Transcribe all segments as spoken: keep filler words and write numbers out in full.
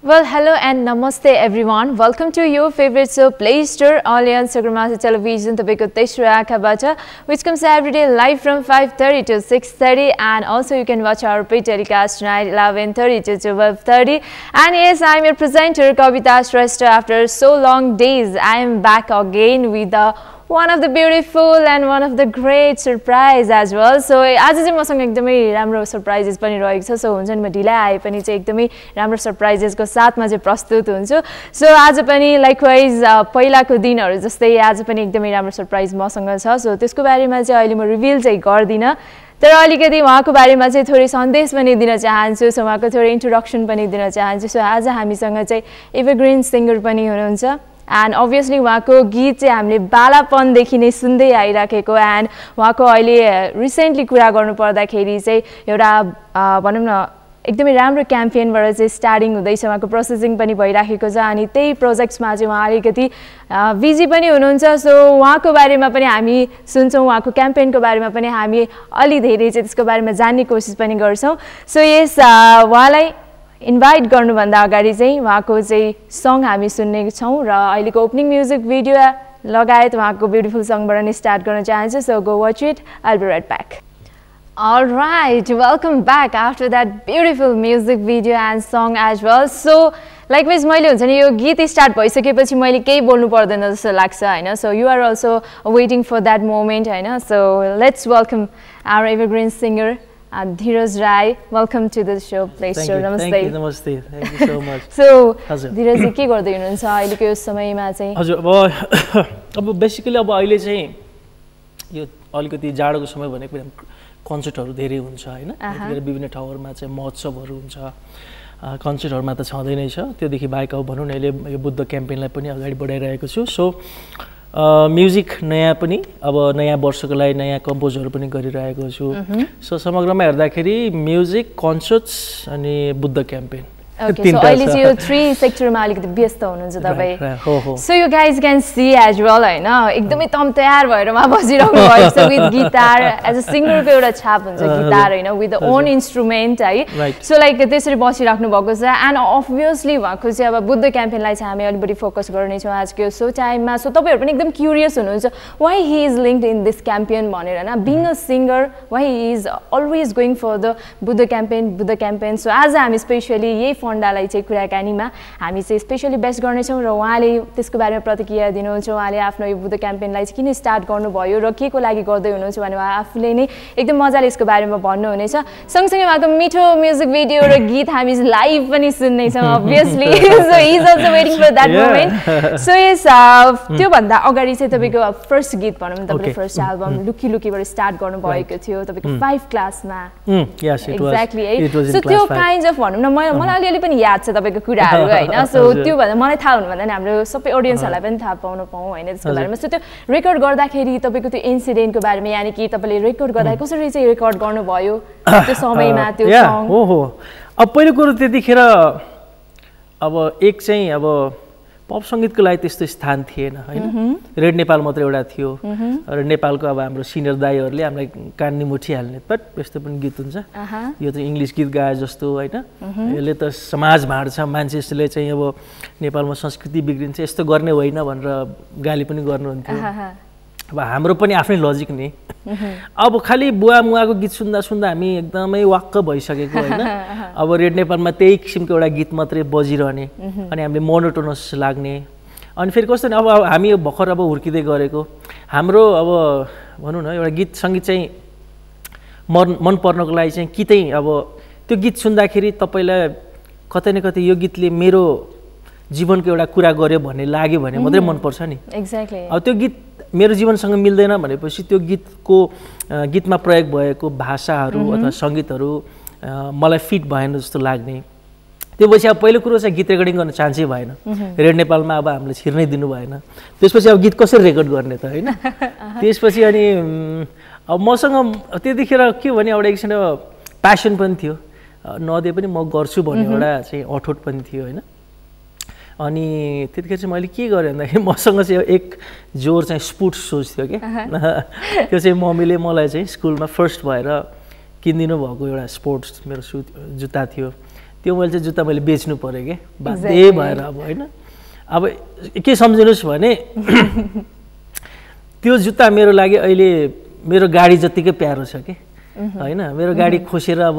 Well, hello and namaste everyone. Welcome to your favorite show, Play Store, only on Sagarmatha Television, Tapeko Teshura Akhabata, which comes every day live from five thirty to six thirty, and also you can watch our pre-telecast tonight eleven thirty to twelve thirty. And yes, I am your presenter, Kavita Shrestha. After so long days, I am back again with the one of the beautiful and one of the great surprise as well. So आज चाहिँ मसँग एकदमै राम्रो surprises पनि रहेको छ. So हुन्छ नि म ढिला आए पनि चाहिँ एकदमै राम्रो surprises को साथमा चाहिँ प्रस्तुत हुन्छु. So आज पनि likewise पहिलाको दिनहरु जस्तै आज पनि एकदमै राम्रो surprise मसँग छ. So त्यसको बारेमा चाहिँ अहिले म reveal चाहिँ गर्दिन. तर अलिकति उहाँको बारेमा चाहिँ थोरै सन्देश पनि दिन चाहन्छु. सो उहाँको थोरै इन्ट्रोडक्सन पनि दिन चाहन्छु. सो आज हामीसँग चाहिँ एभरग्रीन सिंगर पनि हुनुहुन्छ. And obviously, Wako Geet Amli Balapon de Kine Sunday Irakeko and Wako Oile recently Kuragonu Porta Kedi say Yoda Banamna Ekdemi Ramra campaign whereas starting with the Samako processing Pani Boyrakikoza and it projects Majimari Kati Vizi Pani Ununza. So Wako Barimapani Ami, Sunso Wako campaign Kobarimapani Ami, Oli the Heritage Kobarimazani Kosis Pani Gorso. So yes, uh, Walai. Invite Gornu Banda Agadi Zay, Wako's a song Hami Sunni Chomra, I like opening music video, Logayat Wako beautiful song Barani start Gorna Chances, so go watch it. I'll be right back. Alright, welcome back after that beautiful music video and song as well. So, likewise, Maile huncha ni yo geet start bhayisakepachi maile kehi bolnu pardaina jasto lagcha haina. So, you are also waiting for that moment haina. So, let's welcome our evergreen singer. And Dhiraj Rai, welcome to the show, Play Store. Namaste. Thank you, namaste. Thank you so much. So, Dhiraj Ji, what do you know? So, I look at this time. Basically, अब आइले चाहिए यो आइले को ती जाड़ को समय बने पे हम concert और देरी उनसा है ना तेरे विभिन्न ठावर में चाहिए मौसम भरू उनसा concert और में तो छांदे नहीं चाहिए तो देखिए बाइक आओ बनो नहीं ले ये बुद्ध campaign लाइप नहीं आगे बढ़े रहे कुछ so म्युजिक नयाँ पनि अब नयाँ वर्षको लागि नयाँ कम्पोजर पनि गरिरहेको छु. सो समग्रमा हेर्दाखेरि म्युजिक कन्सर्ट्स अनि बुद्ध क्याम्पेन ओके. सो अहिले चाहिँ यो थ्री सेक्टरमा अलिकति व्यस्त हुनुहुन्छ तपाई. So you guys can see as well हैन एकदमै तम तयार भएर म बजिरहनु भएको छ with guitar as a singer को एउटा छाप हुन्छ गिटार हैन विथ द ओन इन्स्ट्रुमेन्ट है. सो लाइक त्यसरी बसिराख्नु भएको छ एन्ड अब्भियसली वहाको चाहिँ अब बुद्ध क्याम्पेनलाई चाहिँ हामी अलिकति फोकस गर्ने छौं आजको सो टाइममा. सो तपाईहरु पनि एकदम क्युरियस हुनुहुन्छ why he is linked in this campaign भनेर हैन being a singer why he is always going for the Buddha campaign Buddha campaign. So आज हामी स्पेशली यही फन्डालाई चाहिँ कुराकानीमा हामी चाहिँ स्पेशली बेस्ट गर्नेछौँ र उहाँले त्यसको बारेमा प्रतिक्रिया दिनुहुन्छ. उहाँले आफ्नो यो बुद्ध क्याम्पेनलाई चाहिँ किन स्टार्ट गर्नुभयो र के को लागि गर्दै हुनुहुन्छ भने उहाँ आफूले नै एकदम मजाले यसको बारेमा भन्नुहुनेछ. सँगसँगै उहाँको मिठो म्युजिक भिडियो र गीत हामी लाइभ पनि सुन्नेछौँ obviously. So he is also waiting for that moment. So yes त्योभन्दा अगाडि चाहिँ तपाईँको फर्स्ट गीत भनौँ तपाईँको फर्स्ट एल्बम लुकी लुकीबाट स्टार्ट गर्नुभएको थियो तपाईँको फाइभ क्लासमा एक्ज्याक्टली है. सो त्यो काइन्ड अफ भनौँ न मलाई ले पनि याद छ तपाईको कुराहरु हैन. सो त्यो भन्दा मलाई थाहा हुनु भन्दा नि हाम्रो सबै ऑडियन्सहरुलाई पनि थाहा पाउन पाऊ हैन त्यसको बारेमा. सो त्यो रेकर्ड गर्दाखेरि तपाईको त्यो इन्सिडेन्ट को बारेमा यानी कि तपाईले रेकर्ड गर्दा कसरी चाहिँ रेकर्ड गर्नु भयो त्यो समयमा त्यो सङ. हो हो अब पहिलो कुरा त्यतिखेर अब एक चाहिँ अब पप संगीतको लागि त्यस्तो स्थान थिएन हैन. रेड नेपाल मात्र एउटा थियो र नेपालको अब हाम्रो सिनियर दाइहरुले हामीलाई कान्नी मुठी हाल्ने पट यस्तो पनि गीत हुन्छ. यो चाहिँ इंग्लिश गीत गाए जस्तो हैन. यसले त समाज भाड्छ मान्छेले चाहिँ अब नेपालमा संस्कृति बिग्रिन्छ यस्तो गर्ने होइन भनेर गाली पनि गर्नुहुन्थ्यो. अब हाम्रो पनि आफ्नै लजिक नि अब खाली बुवा मुवाको गीत सुन्दा सुन्दा हामी एकदमै वाक्क भइसकेको हैन. अब रेड नेपालमा त्यही किसिमको एउटा गीत मात्रै बजिरहने अनि हामीले मोनोटोनस लाग्ने अनि फेरि कस्तो अब हामी भखर अब हुर्किदै गरेको हाम्रो अब भनौँ न एउटा गीत संगीत चाहिँ मन मन पर्नको लागि चाहिँ कितै अब त्यो गीत सुन्दाखेरि तपाईलाई कतै न कतै यो गीतले मेरो जीवनको एउटा कुरा गर्यो भन्ने लाग्यो भने मात्रै मन पर्छ नि. एक्ज्याक्टली अब त्यो गीत मेरो जीवनसँग मिल्दैन भनेपछि त्यो गीतको गीतमा प्रयोग भएको भाषाहरू अथवा संगीतहरू मलाई फिट भएन जस्तो लाग्ने. त्यसपछि अब पहिलो कुरो चाहिँ गीत रेकर्डिङ गर्न चान्सै भएन. रेड नेपालमा अब हामीले छिर्नै दिनु भएन. त्यसपछि अब गीत कसरी रेकर्ड गर्ने त हैन. त्यसपछि अनि अब मसँग त्यतिखेर के भने एउटा एकछिन प्यासन पनि थियो नदिए पनि म गर्छु भन्ने एउटा चाहिँ अठोट पनि थियो हैन. अनि त्यतिखेर चाहिँ मैले के गरेँ भन्दाखेरि मसँग चाहिँ एक जोर चाहिँ स्पोर्ट्स सोज थियो के त्यो चाहिँ मम्मीले मलाई चाहिँ स्कुलमा फर्स्ट भएर किनिदिनु भएको एउटा स्पोर्ट्स मेरो जुत्ता थियो त्यो त्यो मैले चाहिँ जुत्ता मैले बेच्नु पर्यो के बाध्य भएर अब हैन अब के सम्झिनुस् भने त्यो जुत्ता मेरो लागि अहिले मेरो गाडी जतिकै प्यारो छ के हैन मेरो गाडी खोसेर अब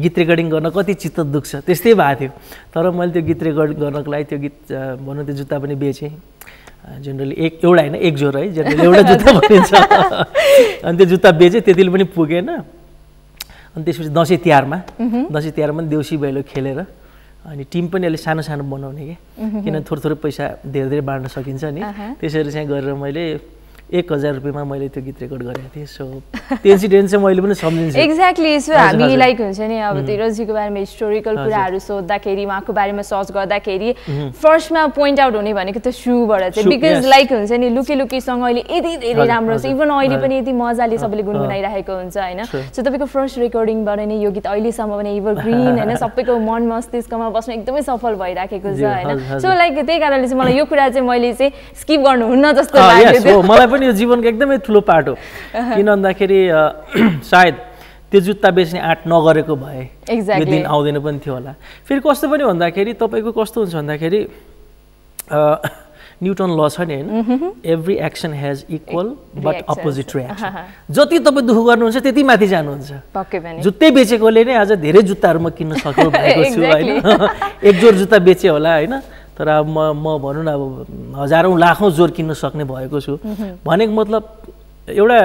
गीत रेकर्डिङ गर्न कति चित्त दुख्छ त्यस्तै भा थियो तर मैले त्यो गीत रेकर्ड गर्नको लागि त्यो गीत भन्नु त्यो जुत्ता पनि बेचे जनरली एक एउटा हैन एक जोर है जनरली एउटा जुत्ता भनिन्छ अनि त्यो जुत्ता बेचे त्यतिले पनि पुगेन अनि त्यसपछि दशैं तिहारमा दशैं तिहारमा देउसी भैलो खेलेर अनि टिम पनि अहिले सानो सानो बनाउने के किन थोर थोरै पैसा धेरै धेरै बाड्न सकिन्छ नि त्यसरी चाहिँ गरेर मैले एक हजार रुपये में मैं तो गीत रेकर्ड करें सो इंसिडेंट से मैं भी समझ एक्जैक्टली सो हमी लाइक होनी अब धीरज जी को बारे में हिस्टोरिकल कुछ सोद्धाखे वहाँ को बारे में सर्च गर्दाखेरि फर्स्ट में पोइंट आउट होने वाले तो सू बड़ा बिकज लाइक होनी लुकी लुकीसंग अभी ये धीरे राम्रो इवन अभी ये मजा सबले गुनगुनाई राखेको हुन्छ हैन सो तपाईको फर्स्ट रेकर्डिङ बाट नै यो गीत अहिलेसम्म पनि एभरग्रीन हैन सबैको मन मस्तिष्कमा बस्न एकदमै सफल भइराखेको छ हैन सो लाइक त्यही कारणले चाहिँ मलाई यो कुरा चाहिँ मैले चाहिँ स्किप गर्नु हुन्न जस्तो लाग्यो यो जीवनको एकदमै ठुलो पार्ट हो किन भन्दाखेरि सायद त्यो जुत्ता बेच्ने आँट नगरेको भए यो दिन आउँदैन पनि थियो होला फेरि कस्तो पनि भन्दाखेरि तपाईको कस्तो हुन्छ भन्दाखेरि न्यूटन ल छ नि हैन every action has equal but opposite reaction जति तपाईं दुख गर्नुहुन्छ त्यति माथि जानुहुन्छ पक्कै पनि जुत्तै बेचेकोले नै आज धेरै जुत्ताहरु म किन्न सकेको भएको छु हैन एक जोर जुत्ता बेचे होला हैन तर अब म म भन्नु न अब हजारौं लाखौं जोर किन्न सक्ने भएको छु भनेको मतलब एउटा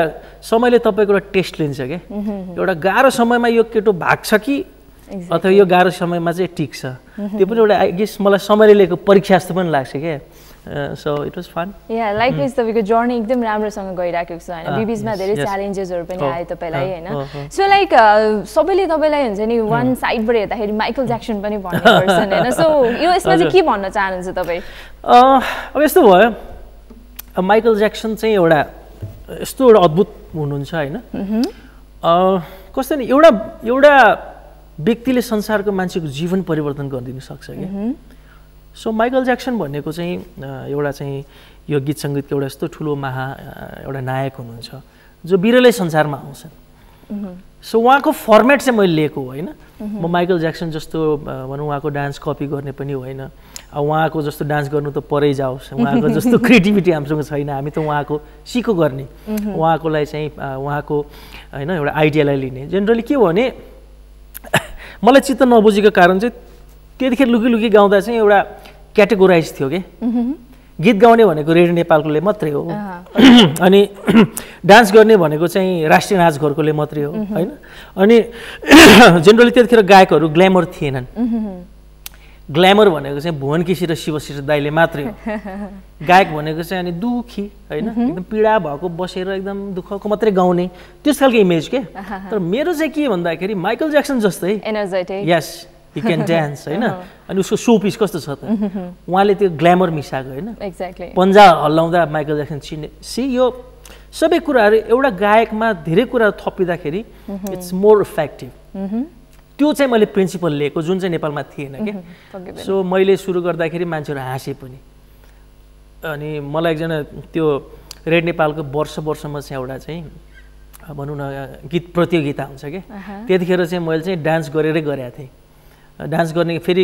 समयले तपाईको एउटा टेस्ट लिन्छ के एउटा गाह्रो समयमा यो केटो भाग्छ कि अथवा यो गाह्रो समयमा चाहिँ टिक्छ त्यो पनि एउटा आई गेस मलाई समयले लिएको परीक्षा जस्तो पनि लाग्छ के सो इट वाज फन या लाइक इज तपाईको जर्नी एकदम राम्रोसँग गइराखेको छ हैन बीबीजमा धेरै च्यालेन्जेसहरु पनि आए तपाईलाई हैन सो लाइक सबैले तपाईलाई हुन्छ नि वन साइड बाट हेर्दाखेरि माइकल ज्याक्सन पनि भन्ने पर्सन हैन सो यो यसमा चाहिँ के भन्न चाहनुहुन्छ तपाई अ अब यस्तो भयो माइकल ज्याक्सन चाहिँ एउटा यस्तो एउटा अद्भुत हुनुहुन्छ हैन अ कस्तो नि एउटा एउटा व्यक्तिले संसारको मान्छेको जीवन परिवर्तन गरिदिन सक्छ के सो माइकल ज्याक्सन भनेको चाहिँ एउटा चाहिँ यो गीत संगीतको एउटा यस्तो ठुलो महा एउटा नायक हुनुहुन्छ जो बिरलै संसारमा आउँछन् सो उहाँको फर्मेट चाहिँ मैले लिएको होइन म माइकल ज्याक्सन जस्तो भनौं उहाँको डान्स कपी गर्ने पनि होइन उहाँको जस्तो डान्स गर्नु त परै जाओस् उहाँको जस्तो क्रिएटिभिटी हामीसँग छैन हामी त उहाँको सिको गर्ने उहाँकोलाई चाहिँ उहाँको हैन एउटा आइडियालाई लिने जनरली के हो भने मलाई चित्त नबुझेको कारण चाहिँ त्यतिखेर लुकी लुकी गाउँदा चाहिँ एउटा क्याटेगोराइज थियो के गीत गाउने भनेको रेडियो नेपालकोले मात्रै हो अनि डान्स गर्ने भनेको चाहिँ राष्ट्रिय नाच घरकोले मात्रै हो हैन अनि जनरली त्यतिखेर गायकहरू ग्ल्यामर थिएनन् ग्ल्यामर भनेको चाहिँ भुवन केसी र शिवश्रेष्ठ दाइले मात्रै हो गायक भनेको चाहिँ अनि दुखी हैन एकदम पीडा भएको बसेर एकदम दुःखको मात्रै गाउने त्यस खालको इमेज के तर मेरो चाहिँ के भन्दाखेरि माइकल ज्याक्सन जस्तै energetic yes he can dance हैन अनि उसको शो पीस कस्तो छ त उहाँले त्यो ग्ल्यामर मिसाएको हैन एक्ज्याक्टली पन्जा हल्लाउँदा माइकल ज्याक्सन चिने सी यो सबै कुराहरु एउटा गायकमा धेरै कुरा थपिदाखेरि इट्स मोर इफेक्टिभ त्यो चाहिँ मैले प्रिन्सिपल लिएको जुन चाहिँ नेपालमा थिएन के सो मैले सुरु गर्दाखेरि मान्छेहरु हाँसे पनि अनि मलाई एकजना त्यो रेड नेपालको वर्ष वर्षमा चाहिँ एउटा चाहिँ भनौं न गीत प्रतियोगिता हुन्छ के त्यतिखेर चाहिँ मैले चाहिँ डान्स गरेरै गरेका थिए डान्स गर्ने फेरि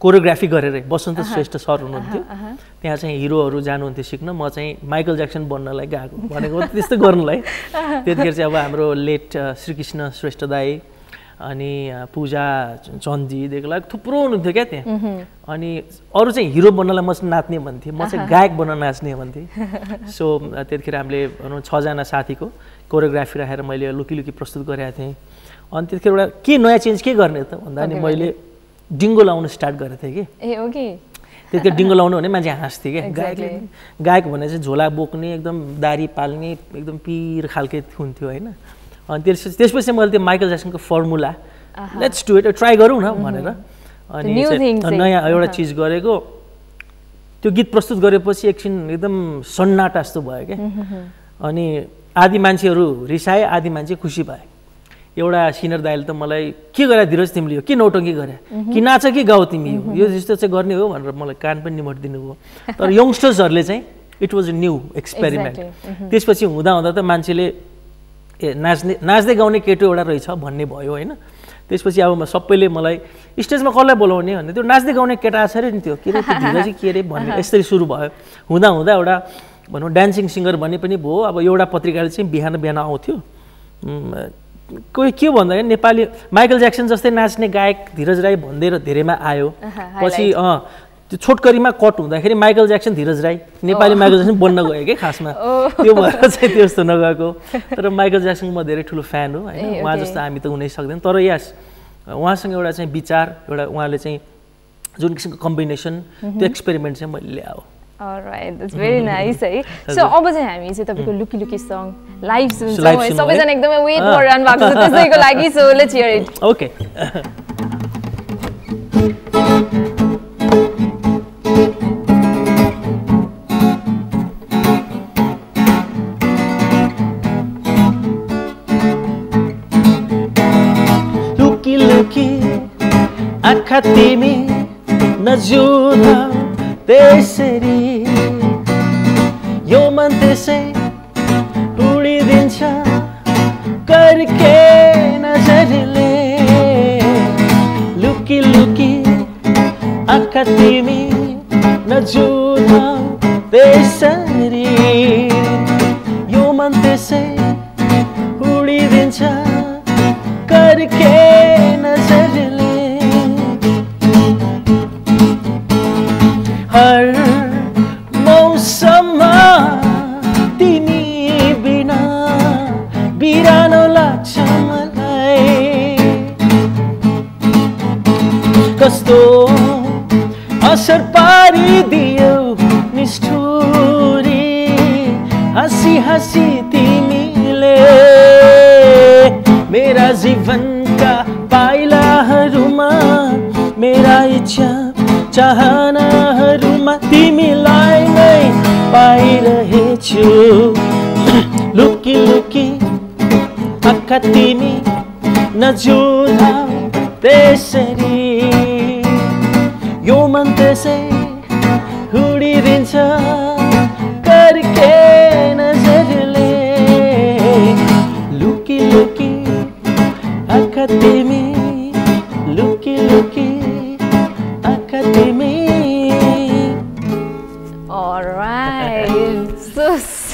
कोरियोग्राफी गरेर बसन्त श्रेष्ठ सर हुनुहुन्थ्यो त्यहाँ चाहिँ हिरोहरु जानुहुन्थ्यो सिक्न म चाहिँ माइकल ज्याक्सन बन्नलाई गएको भनेको त्यस्तो गर्नलाई त्यतिखेर चाहिँ अब हाम्रो लेट श्रीकृष्ण श्रेष्ठ दाई अनि पूजा चन्दजी देखला थुप्रो हुनुहुन्थ्यो के त्यहाँ अनि अरु चाहिँ हिरो बन्नलाई म नाच्ने भन्थे म चाहिँ गायक बन्न नाच्ने भन्थे सो त्यतिखेर हामीले भनौं छ जना साथीको कोरियोग्राफी राखेर मैले लुकी लुकी प्रस्तुत गरेका थिए अनि त्यतिखेर एउटा के नयाँ चेन्ज के गर्ने त भन्दा नि मैले डिंगो लाउन स्टार्ट गरेथे के ए ओके त्यतिखेर डिंगो लाउनु भने मान्छे हाँस्थे के गायकले गायक भने चाहिँ झोला बोक्ने एकदम दारी पाल्ने एकदम पीर खालके हुन्थ्यो हैन अनि त्यसपछि त्यसपछि मैले त्यो माइकल ज्याक्सनको formula let's do it try गरौँ न भनेर अनि नयाँ एउटा चीज गरेको त्यो गीत प्रस्तुत गरेपछि एकछिन एकदम सन्नाटा जस्तो भयो के अनि आदि मान्छेहरु रिसाए आदि मान्छे खुसी भए एउटा सिनियर दाइले त मलाई के गरे धीरज तिमीले यो के नौटंकी गरे कि नाच कि गाउ तिमी यो जस्तो चाहिँ गर्ने हो भनेर मलाई कान पनि निमट दिनुभयो तर यंगस्टर्सहरुले चाहिँ it was a new experiment त्यसपछि हुँदा हुँदा त मान्छेले ए नाच्ने नाच्दै गाउने केटो एउटा रहेछ भन्ने भयो हैन त्यसपछि अब म सबैले मलाई स्टेजमा कसलाई बोलाउने भन्ने त्यो नाच्दै गाउने केटा आछरे नि त्यो के रे त्यो धीरज के रे भन्ने यसरी सुरु भयो हुँदा हुँदा एउटा भनौं डान्सिङ सिंगर भन्ने पनि भो अब एउटा पत्रिकाले चाहिँ बिहान बिहान आउँथ्यो कोही के भन्दा नेपाली माइकल ज्याक्सन जस्तै नाच्ने गायक धीरज राई भन्दै धेरैमा आयो पछि अ त्यो छोटकरीमा कट हुँदाखेरि Michael Jackson Dhiraj Rai Nepali Michael Jackson बन्न गयो के खासमा त्यो भएर चाहिँ त्यस्तो नगएको तर माइकल ज्याक्सन म धेरै ठुलो फ्यान हो हैन उहाँ जस्तो हामी त हुनै सक्दैन तर यस उहाँसँग एउटा चाहिँ विचार एउटा उहाँले चाहिँ जुन किसिमको कम्बिनेसन त्यो एक्सपेरिमेन्ट चाहिँ मैले ल्याएँ Alright, that's very nice. So, अब चाहिँ हामी चाहिँ तपाईको लुकी लुकी सङ लाइभ सुन्छौं सबैजना एकदमै वेट गरिरहनु भएको छ त्यसैको लागि so let's hear it okay लुकी लुकी आँखा तिमी नजुला त्यसरी यो मन त्यसै उडिदिन्छ करके नजरले लुकी लुकी आँखा तिमी नजुला त्यसरी यो मन त्यसै उडिदिन्छ करके हर मौसममा तिमी बिना बिरानो लाग्छ मलाई कस्तो असर पारिदियो निष्ठुरी हाँसी हाँसी तिमीले मेरा जीवनका पाइलाहरूमा मेरा इच्छा चाहनाहरूमा तिमीलाई नै पाइरहेछु लुकी लुकी आँखा तिमी नजुला त्यसरी यो मन त्यसै उडिदिन्छ करके नजरले लुकी लुकी आँखा तिमी लुकी लुकी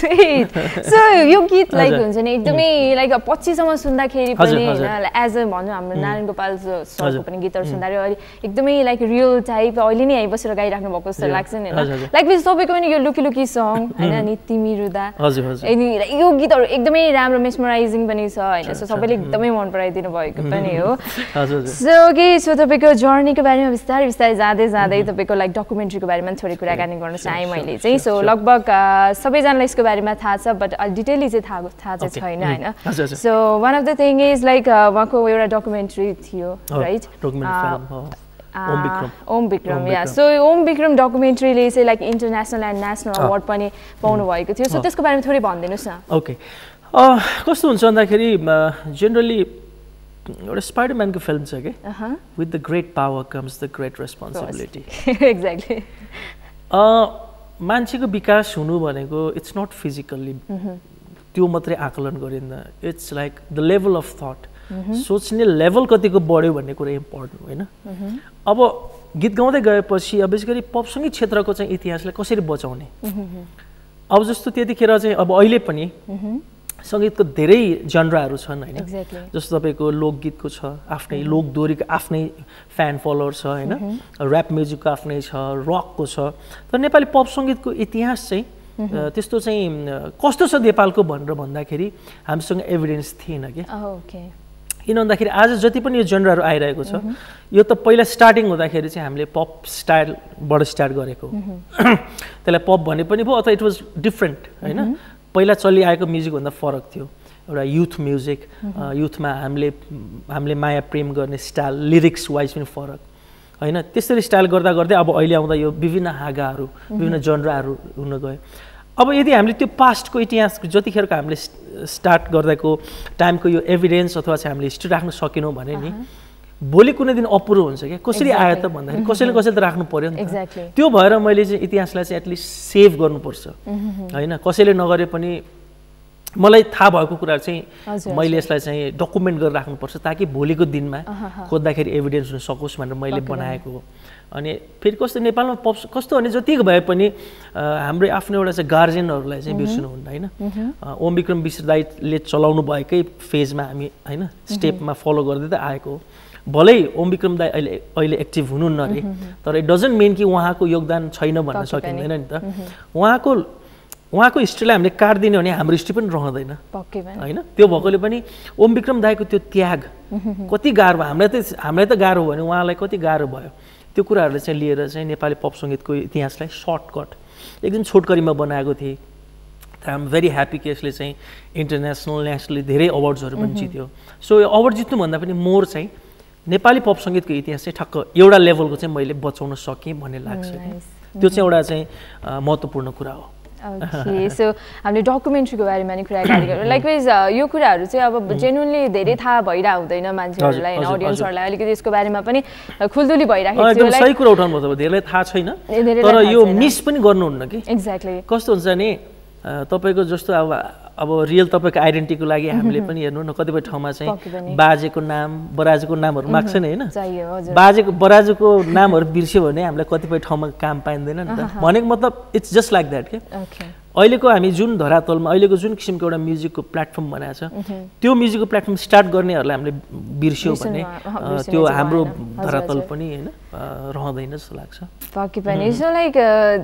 so यो गीत लाइक हुन्छ नि एकदमै लाइक पछिसम्म सुन्दाखेरि पनि एज अ भन्नु हाम्रो नारायण गोपाल सरको पनि गीतहरु सुन्दा एकदमै लाइक रियल टाइप अहिले नै यही बसेर गाइराख्नु भएको जस्तो लाग्छ नि लाइक बिस सबैको पनि यो लुकी लुकी सङ हैन अनि तिमी रुदा अनि यो गीतहरु एकदमै राम्रो मेस्मराइजिङ पनि छ हैन सो सबैले एकदमै मन पराइदिनु भएको पनि हो हजुर सो के सो तपाईको जर्नीको बारेमा विस्तारै विस्तारै जादै जादै तपाईको लाइक डकुमेन्ट्रीको बारेमा थोरै कुराकानी गर्न चाहे मैले चाहिँ सो लगभग सबैजनालाई यसको बारेमा थाहा छ बट डिटेली चाहिँ थाहा थाहा चाहिँ छैन हैन so one of the thing is like वको एउटा डकुमेन्ट्री थियो right documentary film Om Bikram Om Bikram या सो ओम बिक्रम डकुमेन्ट्रीले चाहिँ like international and national award पनि पाउनु भएको थियो सो त्यसको बारेमा थोरै भनिदिनुस् न ओके अ कस्तो हुन्छ भन्दाखेरि जनरली एउटा स्पाइडरम्यानको फिल्म छ के with the great power comes the great responsibility exactly a मान्छेको विकास हुनु भनेको इट्स नट फिजिकल्ली त्यो मात्रै आकलन गरिन्न it's like the level of thought सोच्ने लेभल कतिको बढ्यो भन्ने कुरा इम्पोर्टेन्ट होइन अब गीत गाउँदै गएपछि अब बेसिकली पपसङ्गीत क्षेत्रको चाहिँ इतिहासलाई कसरी बचाउने अब जस्तो त्यतिखेर चाहिँ अब अहिले पनि संगीतको धेरै जनराहरू छन् हैन जस्तो तपाईको लोकगीतको छ आफ्नै लोकदोरीको आफ्नै फ्यान फलोअर छ हैन र्‍याप म्युजिकको आफ्नै छ रकको छ तर नेपाली पप संगीतको इतिहास चाहिँ त्यस्तो चाहिँ कस्तो छ नेपालको भनेर भन्दाखेरि हामीसँग एभिडेन्स थिएन के ओके किन भन्दाखेरि आज जति पनि यो जनराहरू आइरहेको छ यो त पहिला स्टार्टिङ हुँदाखेरि चाहिँ हामीले पप स्टाइलबाट स्टार्ट गरेको त्यसलाई पप भन्ने पनि भयो अथवा इट वाज डिफरेन्ट हैन पहिला चलिआएको म्युजिक भन्दा फरक थियो एउटा युथ म्युजिक युथमा हामीले हामीले माया प्रेम गर्ने स्टाइल लिरिक्स वाइज पनि फरक हैन त्यसरी स्टाइल गर्दा गर्दै अब अहिले आउँदा यो विभिन्न हागाहरू विभिन्न जनराहरू हुन गए अब यदि हामीले त्यो पास्टको इतिहासको जतिखेरको हामीले स्टार्ट गर्दाको टाइमको यो एभिडेन्स अथवा चाहिँ हामीले हिस्ट्री राख्न सकेनौँ भने नि भोलि कुनै दिन अपुरो हुन्छ के कसरी आयो त भन्दाखेरि कसैले कसैले त राख्नु पर्यो नि त त्यो भएर मैले चाहिँ इतिहासलाई चाहिँ एटलिस्ट सेभ गर्नुपर्छ हैन कसैले नगरे पनि मलाई थाहा भएको कुरा चाहिँ मैले यसलाई चाहिँ डकुमेन्ट गरेर राख्नु पर्छ ताकि भोलिको दिनमा खोज्दाखेरि एभिडेन्स हुन सकोस् भनेर मैले बनाएको हो अनि फेरि कस्तो नेपालमा कस्तो भने जतिको भए पनि हाम्रो आफ्नो एउटा चाहिँ गार्जियनहरुलाई चाहिँ बिर्सनु हुँदैन हैन ओम विक्रम विश्वदाईले चलाउनु भएकै फेजमा हामी हैन स्टेपमा फलो गर्दै त आएको भलै ओम विक्रम दाई अहिले अहिले एक्टिभ हुनुहुन्न रे तर इट डजन्ट मिन कि उहाँको योगदान छैन भन्न सकिँदैन नि त उहाँको उहाँको हिस्ट्रीलाई हामीले काट दिने भने हाम्रो हिस्ट्री पनि रहदैन पक्कै हैन त्यो भएकोले पनि ओम विक्रम दाईको त्यो त्याग कति गाह्रो हामीलाई त हामीलाई त गाह्रो भने उहाँलाई कति गाह्रो भयो त्यो कुराहरुले चाहिँ लिएर चाहिँ नेपाली पप संगीतको इतिहासलाई सर्टकट एकदम छोटकरीमा बनाएको थिए आई एम भेरी ह्यापी कि यसले चाहिँ इन्टरनेशनल नेसनली धेरै अवार्ड्सहरु पनि जित्यो सो अवार्ड जित्नु भन्दा पनि मोर चाहिँ नेपाली पप संगीतको इतिहास चाहिँ ठक्क एउटा लेभलको चाहिँ मैले बचाउन सके भन्ने लाग्छ त्यो चाहिँ एउटा चाहिँ महत्त्वपूर्ण कुरा हो Okay, so हामीले डकुमेन्ट्री को बारेमा नि कुरा गर्दै लाइकवाइज यो कुराहरु चाहिँ अब जेन्युइनली धेरै थाहा भइरा हुँदैन मान्छेहरुलाई हैन ऑडियन्सहरुलाई अलिकति यसको बारेमा पनि खुलदुली भइराखेको छ एकदम सही कुरा उठाउनु भयो धेरैलाई थाहा छैन तर यो मिस पनि गर्नुहुन्न कि एक्ज्याक्टली कस्तो हुन्छ नि तपाईको जस्तो अब अब रियल तपाईको आइडेन्टिटी को लागि हामीले पनि हेर्नु न कतिपय ठाउँमा चाहिँ बाजेको नाम बराजुको नामहरु माग्छ नि हैन बाजेको बराजुको नामहरु बिर्स्यो भने हामीलाई कतिपय ठाउँमा काम पाइदैन नि त भनेको मतलब इट्स जस्ट लाइक दैट के ओके अहिलेको हामी जुन धरातलमा अहिलेको जुन किसिमको एउटा म्युजिकको प्लेटफर्म बनाएको छ त्यो म्युजिकको प्लेटफर्म स्टार्ट गर्नेहरुलाई हामीले बिर्स्यो भने त्यो हाम्रो धरातल पनि हैन रहदैन जस्तो लाग्छ बाकी पनि सो लाइक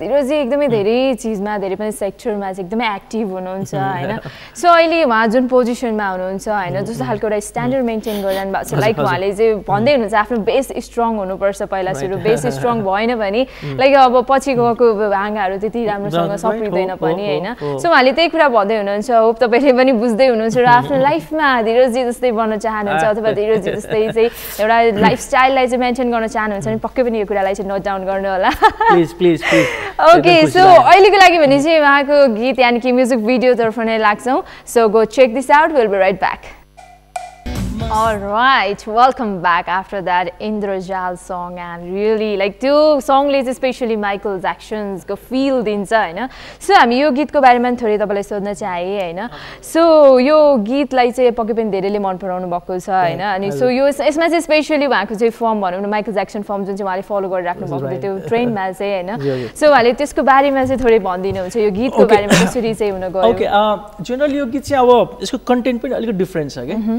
धीरज एकदमै धेरै चीजमा धेरै पनि सेक्टरमा चाहिँ एकदमै एक्टिभ हुनुहुन्छ हैन सो अहिले उहाँ जुन पोजिसनमा हुनुहुन्छ हैन जस्तो हालको एउटा स्ट्यान्डर्ड मेन्टेन गरिरहनु भएको छ लाइक उहाँले जे भन्दै हुनुहुन्छ आफ्नो बेस स्ट्रङ हुनुपर्छ पहिला सुरु बेस स्ट्रङ भएन भने लाइक अब पछि गएको भाङाहरु त्यति राम्रोसँग सप्रिदैन पनि हैन सो उहाँले त्यही कुरा भन्दै हुनुहुन्छ होप तपाईले पनि बुझ्दै हुनुहुन्छ र आफ्नो लाइफमा धीरज जी जस्तै बन्न चाहनुहुन्छ अथवा धीरज जी जस्तै चाहिँ एउटा लाइफस्टाइललाई चाहिँ मेन्टेन गर्न चाहनुहुन्छ पक्कै पनि यो कुरालाई चाहिँ नोट डाउन गर्नु होला please please please okay so अहिलेको लागि भने चाहिँ उहाँको गीत यानि कि म्युजिक भिडियो तर्फ नै लाग्छौ so go check this out will be right back alright welcome back after that Indrajal song and really like त्यो सङले चाहिँ स्पेशली माइकल ज्याक्सनको फिल दिन्छ हैन सो हामी यो गीतको बारेमा थोरै तपाईलाई सोध्न चाहे हैन सो यो गीतलाई चाहिँ पक्कै पनि धेरैले मन पराउनु भएको छ हैन अनि सो यो यसमा चाहिँ स्पेशली उहाँको चाहिँ फर्म भनौँ न माइकल ज्याक्सन फर्म जुन चाहिँ उहाँले फलो गरिराख्नु भएको थियो त्यो ट्रेन्डमा चाहिँ हैन सो उहाँले त्यसको बारेमा चाहिँ थोरै भनिदिनुहुन्छ यो गीतको बारेमा कसरी चाहिँ हुन गयो ओके जनरली यो गीत चाहिँ अब यसको कन्टेन्ट पनि अलिकति डिफरेन्ट छ के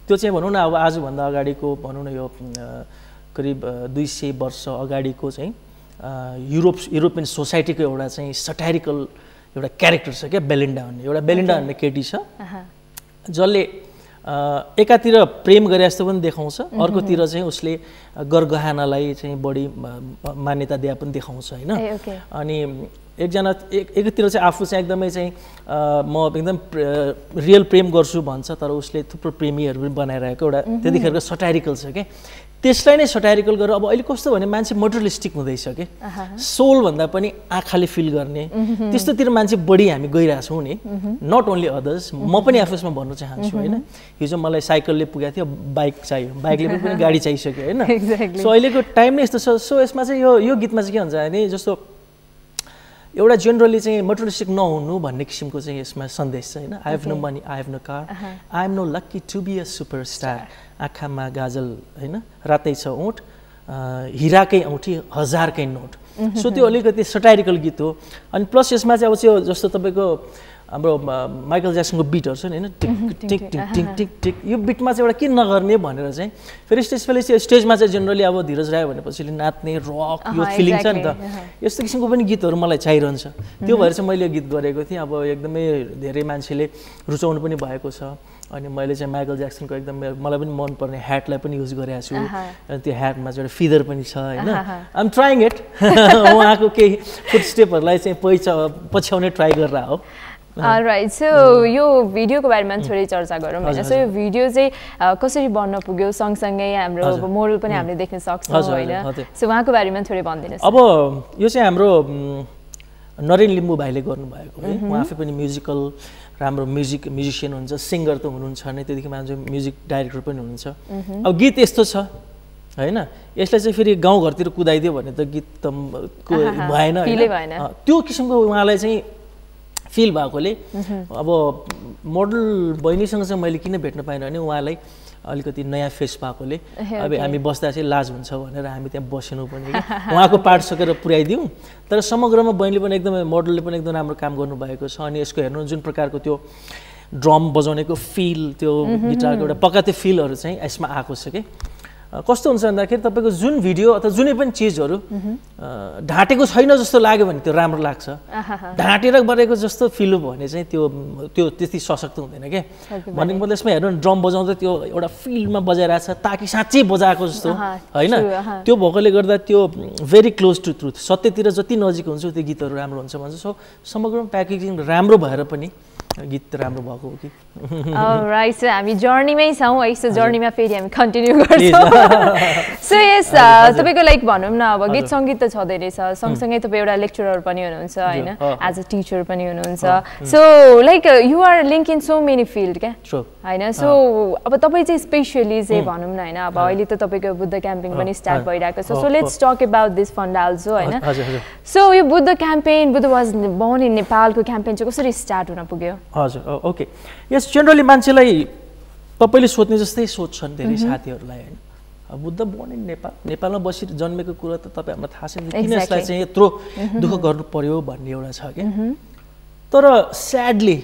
त्यो चाहिँ भनौं न अब आज भन्दा अगाडिको भनौं न यो करिब दुई सय वर्ष अगाडिको चाहिँ युरोप युरोपियन सोसाइटीको एउटा चाहिँ सटायरिकल एउटा क्यारेक्टर छ के बेलिन्डा भन्ने एउटा बेलिन्डा भन्ने केटी छ जसले एकातिर प्रेम गरे जस्तो पनि देखाउँछ अर्कोतिर चाहिँ उसले गरगहनालाई चाहिँ बढी मान्यता दिए पनि देखाउँछ हैन अनि एकजना एक एकतिर चाहिँ आफू चाहिँ एकदमै चाहिँ म एकदम रियल प्रेम गर्छु भन्छ तर उसले थुप्रो प्रेमीहरु पनि बनाइरहेको एउटा त्यतिखेरको सटायरिकल छ के त्यसलाई नै सटायरिकल गरेर अब अहिले कस्तो भने मान्छे मटेरियलिस्टिक हुँदैछ के सोल भन्दा पनि आँखाले फिल गर्ने त्यस्तोतिर मान्छे बढी हामी गइरहेका छौं नि नट ओन्ली अदर्स म पनि आफैमा भन्नु चाहन्छु हैन हिजो मलाई साइकलले पुगेको थियो बाइक चाहियो बाइकले पनि गाडी चाहिसक्यो हैन सो अहिलेको टाइम नै यस्तो छ सो यसमा चाहिँ यो यो गीतमा चाहिँ के हुन्छ भने जस्तो एउटा जनरली चाहिँ मटेरियलिस्टिक नहुनु भन्ने किसिमको चाहिँ यसमा सन्देश छ हैन I have no money I have no car I am no lucky to be a superstar आँखामा गाजल हैन रातै छ ओठ हिराकै औँठी हजारकै नोट सो त्यो अलिकति सटायरिकल गीत हो अनि प्लस यसमा चाहिँ अब त्यो जस्तो तपाईको हाम्रो माइकल ज्याक्सनको बिटहरु छ नि हैन tick tick tick tick tick tick यो बिटमा चाहिँ एउटा के नगर्ने भनेर चाहिँ फेरि स्टेजमा चाहिँ स्टेजमा चाहिँ जनरली अब धीरज राय भनेपछिले नाच्ने रक यो फिलिङ छ नि त यस्तो किसिमको पनि गीतहरु मलाई चाहिरहन्छ त्यो भएर चाहिँ मैले यो गीत गरेको थिएँ अब एकदमै धेरै मान्छेले रुचाउनु पनि भएको छ अनि मैले चाहिँ माइकल ज्याक्सनको एकदम मलाई पनि मन पर्ने ह्याटलाई पनि युज गरेको छु त्यो ह्याटमा चाहिँ एउटा फिदर पनि छ हैन आई एम ट्राइङ इट उहाँको केही फुटस्टेपहरुलाई चाहिँ पछ्याउने ट्राई गरेर हो All right. So you video ko baare mein thodi charcha garum haina. So video chai kasari banna pugyo sang sangai hamro moral pani hamle dekhna sakchhau haina. So wahako baare ma thodi bhandinus. Aba yo chai hamro Naren Limbu bhaile garnu bhayeko ho. Uha afai pani musical राम्रो music musician हुन्छ singer त हुनुहुन्छ नै त्यतिकै मान्छे music director पनि हुनुहुन्छ अब गीत यस्तो छ हैन यसलाई चाहिँ फेरि गाउँ घरतिर कुदाइदियो भने त गीत त भएन हैन त्यो किसिमको उहाँलाई चाहिँ फिल भएकोले अब मोडल बहिनीसँग चाहिँ मैले किन भेट्न पाइन भने उहाँलाई अलिकति नयाँ फेस पाएकोले अब हामी बस्दा चाहिँ लाज हुन्छ भनेर हामी त्यहाँ बसिनु पनि उहाँको पार्ट सकेर पुर्याइदियौं तर समग्रमा बहिनीले पनि एकदमै मोडलले पनि एकदम राम्रो काम गर्नु भएको छ अनि यसको हेर्नु जुन प्रकारको त्यो ड्रम बजाउनेको फिल त्यो गिटारको एउटा पकाते फिलहरु चाहिँ यसमा आएको छ के कस्तो हुन्छ भन्दाखेरि तपाईको जुन भिडियो अथवा जुनै पनि चीजहरु ढाटेको छैन जस्तो लाग्यो भने त्यो राम्रो लाग्छ ढाटेर बनेको जस्तो फिल भने चाहिँ त्यो त्यो त्यति सशक्त हुँदैन के भनेको मतलब यसमा हेर्नु ड्रम बजाउँदा त्यो एउटा फिल्डमा बजाइराछ ताकि साच्चै बजाएको जस्तो हैन त्यो भोकले गर्दा त्यो भेरी क्लोज टु ट्रुथ सत्यतिर जति नजिक हुन्छ त्यो गीतहरु राम्रो हुन्छ भन्छ सो समग्र प्याकेजिङ राम्रो भएर पनि गीत राम्रो भएको हो कि अलराइट सो हामी जर्नीमै छौं है सो जर्नीमा फेरि हामी कन्टिन्यू गर्छौं सो यस तपाईको लाइक भनौं न अब गीत संगीत त छदै रहेछ सँगसँगै तपाई एउटा लेक्चरर पनि हुनुहुन्छ हैन एज अ टीचर पनि हुनुहुन्छ so like you are link in so many field के हैन सो अब तपाई चाहिँ स्पेशली चाहिँ भनौं न हैन अब अहिले त तपाईको बुद्ध क्याम्पिङ पनि स्टार्ट भइराको छ so let's talk about this fund also हैन सो यो Buddha campaign Buddha was born in Nepal को क्याम्पेन चाहिँ कसरी स्टार्ट हुन पुग्यो हजुर ओके यस जनरली मान्छेलाई तपाईले सोच्ने जस्तै सोच्छन् धेरै साथीहरुलाई हैन बुद्ध बोर्न इन नेपाल नेपालमा बसी जन्मेको कुरा त तपाई हामीलाई थाहा छ किन यसलाई चाहिँ यत्रो दुःख गर्नु पर्यो भन्ने एउटा छ के तर sadly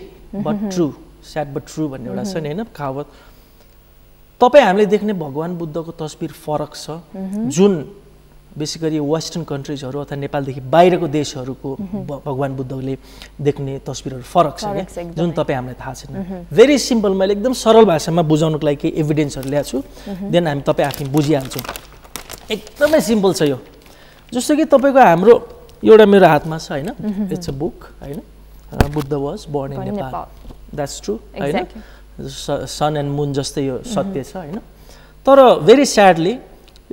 but true sad but true भन्ने एउटा छ नि हैन कहावत तपाई हामीले देख्ने भगवान बुद्धको तस्बिर फरक छ जुन बेसिकली वेस्टर्न कन्ट्रीजहरु अथवा नेपालदेखि बाहिरको देशहरुको भगवान बुद्धले देख्ने तस्बिरहरु फरक छ जुन तपाई हामीलाई थाहा छैन भेरी सिम्पल मैले एकदम सरल भाषामा बुझाउनको लागि के एभिडेन्सहरु ल्याएको छु देन हामी तपाई आफै बुझिहाल्छौं एकदमै सिम्पल छ यो जस्तो कि तपाईको हाम्रो एउटा मेरो हातमा छ हैन इट्स अ बुक हैन Buddha was born in Nepal that's true हैन सन एन्ड मून जस्तै यो सत्य छ हैन तर भेरी स्याडली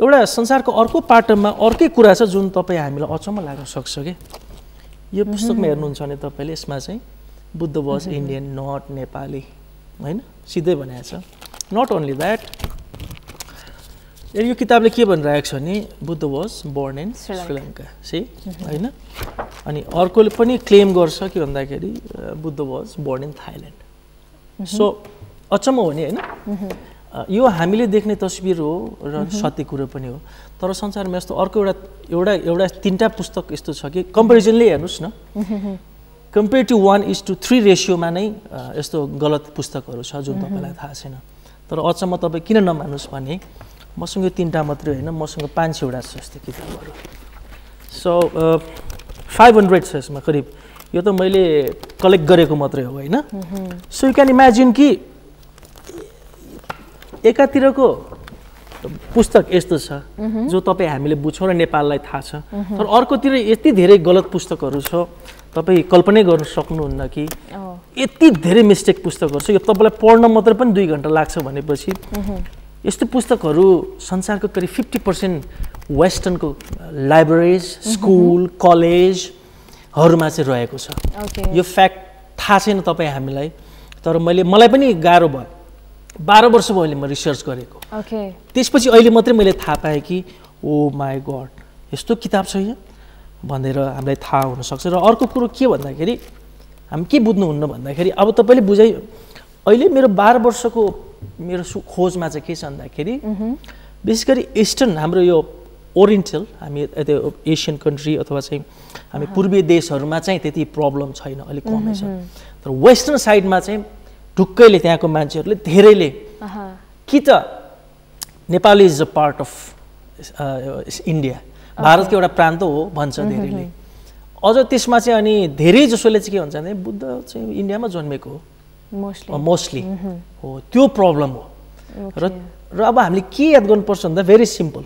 एउटा संसारको अर्को पाटनमा अर्कै कुरा छ जुन तपाई हामीलाई अचम्म लाग्न सक्छ के यो पुस्तकमा हेर्नुहुन्छ भने तपाईले यसमा चाहिँ Buddha was Indian not Nepali हैन सिधै भनेको छ नट ओन्ली दैट यो किताबले के भनिरहेको छ भने Buddha was born in Sri Lanka सी हैन अनि अर्कोले पनि क्लेम गर्छ के भन्दाखेरि Buddha was born in Thailand so अचम्म हो नि हैन यो हामीले देख्ने तस्बिर हो र सत्य कुरा पनि हो तर संसारमा यस्तो अर्को एउटा एउटा एउटा तीनटा पुस्तक यस्तो छ कि कम्पेरिजनले हेर्नुस् न compare to one is to three रेशियोमा नै यस्तो गलत पुस्तकहरु छ जुन तपाईलाई थाहा छैन तर अचम्म तपाई किन नमान्नुस् भने मसँग यो तीनटा मात्र हैन मसँग पाँच वटा छ यस्तो किताबहरु सो five hundred छ यसमा करिब यो त मैले कलेक्ट गरेको मात्रै हो हैन सो यु क्यान इमेजिन कि एकातिरको पुस्तक यस्तो छ जो तपाई हामीले बुझ्छौं र नेपाललाई थाहा छ तर अर्कोतिर यति धेरै गलत पुस्तकहरु छ तपाई कल्पना गर्न सक्नुहुन्न कि यति धेरै मिस्टेक पुस्तकहरु छ यो तपाईलाई पढ्न मात्र पनि दुई घण्टा लाग्छ भनेपछि यस्तो पुस्तकहरु संसारको करिब fifty percent वेस्टर्न को लाइब्रेरीज स्कूल कलेज हरुमा चाहिँ रहेको छ यो फ्याक्ट थाहा छैन तपाई हामीलाई तर मैले मलाई पनि गाह्रो भयो बाह्र वर्ष भयो म रिसर्च गरेको ओके त्यसपछि अहिले मात्रै मैले थाहा पाए कि ओ माय गॉड यस्तो किताब छ यहाँ भनेर हामीलाई थाहा हुन सक्छ र अर्को कुरा के भन्दाखेरि हामी के बुझ्नु हुन्न भन्दाखेरि अब तपाईले बुझाइ अहिले मेरो बाह्र वर्षको मेरो खोजमा चाहिँ के छ भन्दाखेरि बेसिकली ईस्टर्न हाम्रो यो ओरिएन्टल हामी एशियन कन्ट्री अथवा चाहिँ हामी पूर्वीय देशहरुमा चाहिँ त्यति प्रब्लम छैन अलि कमै छ तर वेस्टर्न साइडमा चाहिँ ढुक्कैले त्यहाँको मान्छेहरुले धेरैले कि त Nepal is a part of India भारतको एउटा प्रान्त हो भन्छ धेरैले अझ त्यसमा चाहिँ अनि धेरै जसोले चाहिँ के भन्छ भने बुद्ध चाहिँ इन्डियामा जन्मेको हो मोस्टली मोस्टली हो त्यो प्रब्लम हो र र अब हामीले के याद गर्नुपर्छ भन्दा भेरी सिम्पल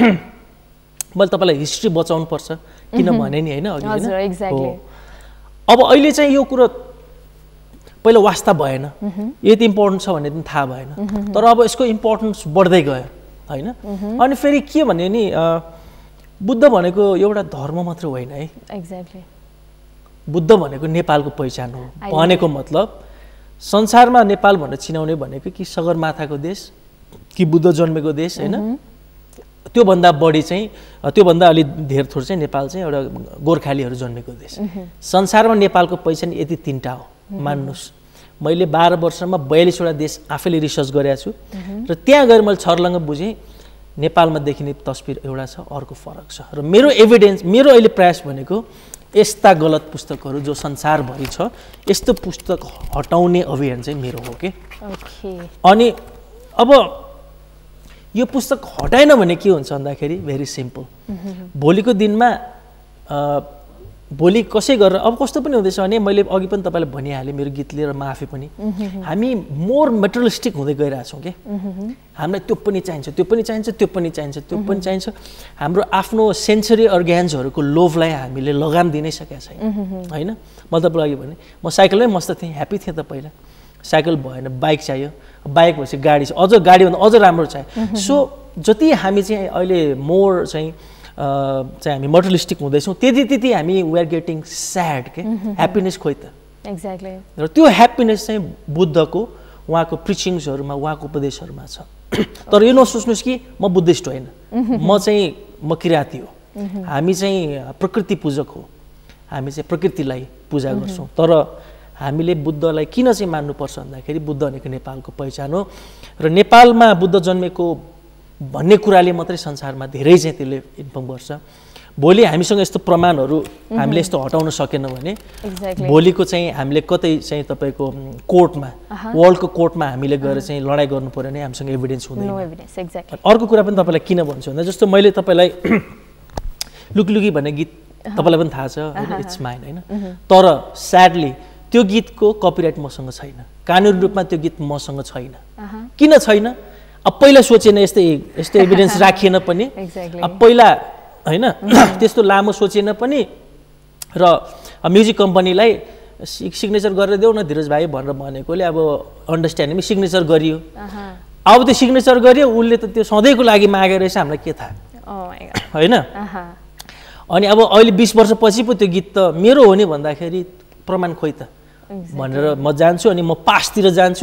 मैले तपाईलाई हिस्ट्री बचाउनु पर्छ किनभने नि हैन अघि हैन हजुर एक्ज्याक्टली अब अहिले चाहिँ यो कुरा पहिलो वास्ता भएन यति इम्पोर्टेन्ट छ भन्ने पनि थाहा भएन तर अब यसको इम्पोर्टेन्स बढ्दै गयो हैन अनि फेरि के भन्ने नि बुद्ध भनेको एउटा धर्म मात्र होइन है एक्ज्याक्टली बुद्ध भनेको नेपालको पहिचान हो भनेको मतलब संसारमा नेपाल भनेर चिनाउने भनेको कि सगरमाथाको देश कि बुद्ध जन्मेको देश हैन त्यो भन्दा बढी चाहिँ त्यो भन्दा अलि धेर थोर चाहिँ नेपाल चाहिँ एउटा गोर्खालीहरु जन्मेको देश संसारमा नेपालको पहिचान यति तीनटा हो मान्नुस् मैले बाह्र वर्षमा बयालीस वटा देश आफैले रिसर्च गरेको छु र त्यहाँ गएर मैले छर्लङ्ग बुझे नेपालमा देखिने तस्बिर एउटा छ अर्को फरक छ र मेरो एभिडेन्स मेरो अहिले प्रयास भनेको यस्ता गलत पुस्तकहरु जो संसार भरि छ यस्तो पुस्तक हटाउने अभियान चाहिँ मेरो हो के ओके अनि अब यो पुस्तक हटाएन भने के हुन्छ भन्दाखेरि भेरी सिम्पल भोलिको दिनमा बोली कसै गरेर अब कस्तो पनि हुँदैछ भने मैले अघि पनि तपाईलाई भनिहाले मेरो गीतले र माफी पनि हामी मोर मटेरियलिस्टिक हुँदै गइरा छौं के हामीलाई त्यो पनि चाहिन्छ त्यो पनि चाहिन्छ त्यो पनि चाहिन्छ त्यो पनि चाहिन्छ हाम्रो आफ्नो सेन्सरी अर्ग्यान्सहरुको लोभलाई हामीले लगाम दिनै सकेका छैन हैन मतलब लाग्यो भने म साइकलमै मस्त थिए ह्यापी थिए त पहिला साइकल भएन बाइक चाहियो बाइक भएपछि गाडी अझ गाडी भन्दा अझ राम्रो चाहियो सो जति हामी चाहिँ अहिले मोर चाहिँ चाहिँ हामी मटेरियलिस्टिक हुँदैछौं त्यति त्यति हामी वी आर गेटिङ सैड के ह्यापीनेस खोइ त एक्ज्याक्टली र त्यो ह्यापीनेस चाहिँ बुद्धको उहाँको प्रिचिङ्सहरुमा उहाँको उपदेशहरुमा छ तर यो नसोच्नुस् कि म बुद्धिस्ट होइन म चाहिँ म किराती हो हामी चाहिँ प्रकृति पूजक हो हामी चाहिँ प्रकृतिलाई पूजा गर्छौं तर हामीले बुद्धलाई किन चाहिँ मान्नु पर्छ भन्दाखेरि बुद्ध भनेको नेपालको पहिचान हो र नेपालमा बुद्ध जन्मेको भन्ने कुराले मात्रै संसारमा धेरै चाहिँ त्यसले इन्फर्म गर्छ भोलि हामीसँग यस्तो प्रमाणहरु हामीले यस्तो हटाउन सकेन भने भोलिको चाहिँ हामीले कतै चाहिँ तपाईको कोर्टमा वर्ल्डको कोर्टमा हामीले गएर चाहिँ लडाई गर्नु पर्यो भने हामीसँग एभिडेन्स हुँदैन नो एभिडेन्स एक्ज्याक्टली अर्को कुरा पनि तपाईलाई किन भन्छु भन्दा जस्तो मैले तपाईलाई लुकलुकी भन्ने गीत तपाईलाई पनि थाहा छ इट्स माइन हैन तर स्याडली त्यो गीतको कपिराइट मसँग छैन कानुनी रूपमा त्यो गीत मसँग छैन किन छैन अब पहिला सोचेन यस्तै यस्तो एभिडेन्स राखिएन पनि अब पहिला हैन त्यस्तो लामो सोचेन पनि र म्युजिक कम्पनीलाई सिग्नेचर गरेर देऊ न धीरज भाइ भनेर भनेकोले अब अन्डरस्ट्यान्डिङमा सिग्नेचर गरियो अब त्यो सिग्नेचर गरियो उले त त्यो सधैँको लागि मागेर रहेछ हामीलाई के थाहा ओ माय गॉड हैन अनि अब अहिले बीस वर्षपछि पो त्यो गीत त मेरो हो नि भन्दाखेरि प्रमाण खोइ त भनेर म जान्छु अनि म पास्टतिर जान्छु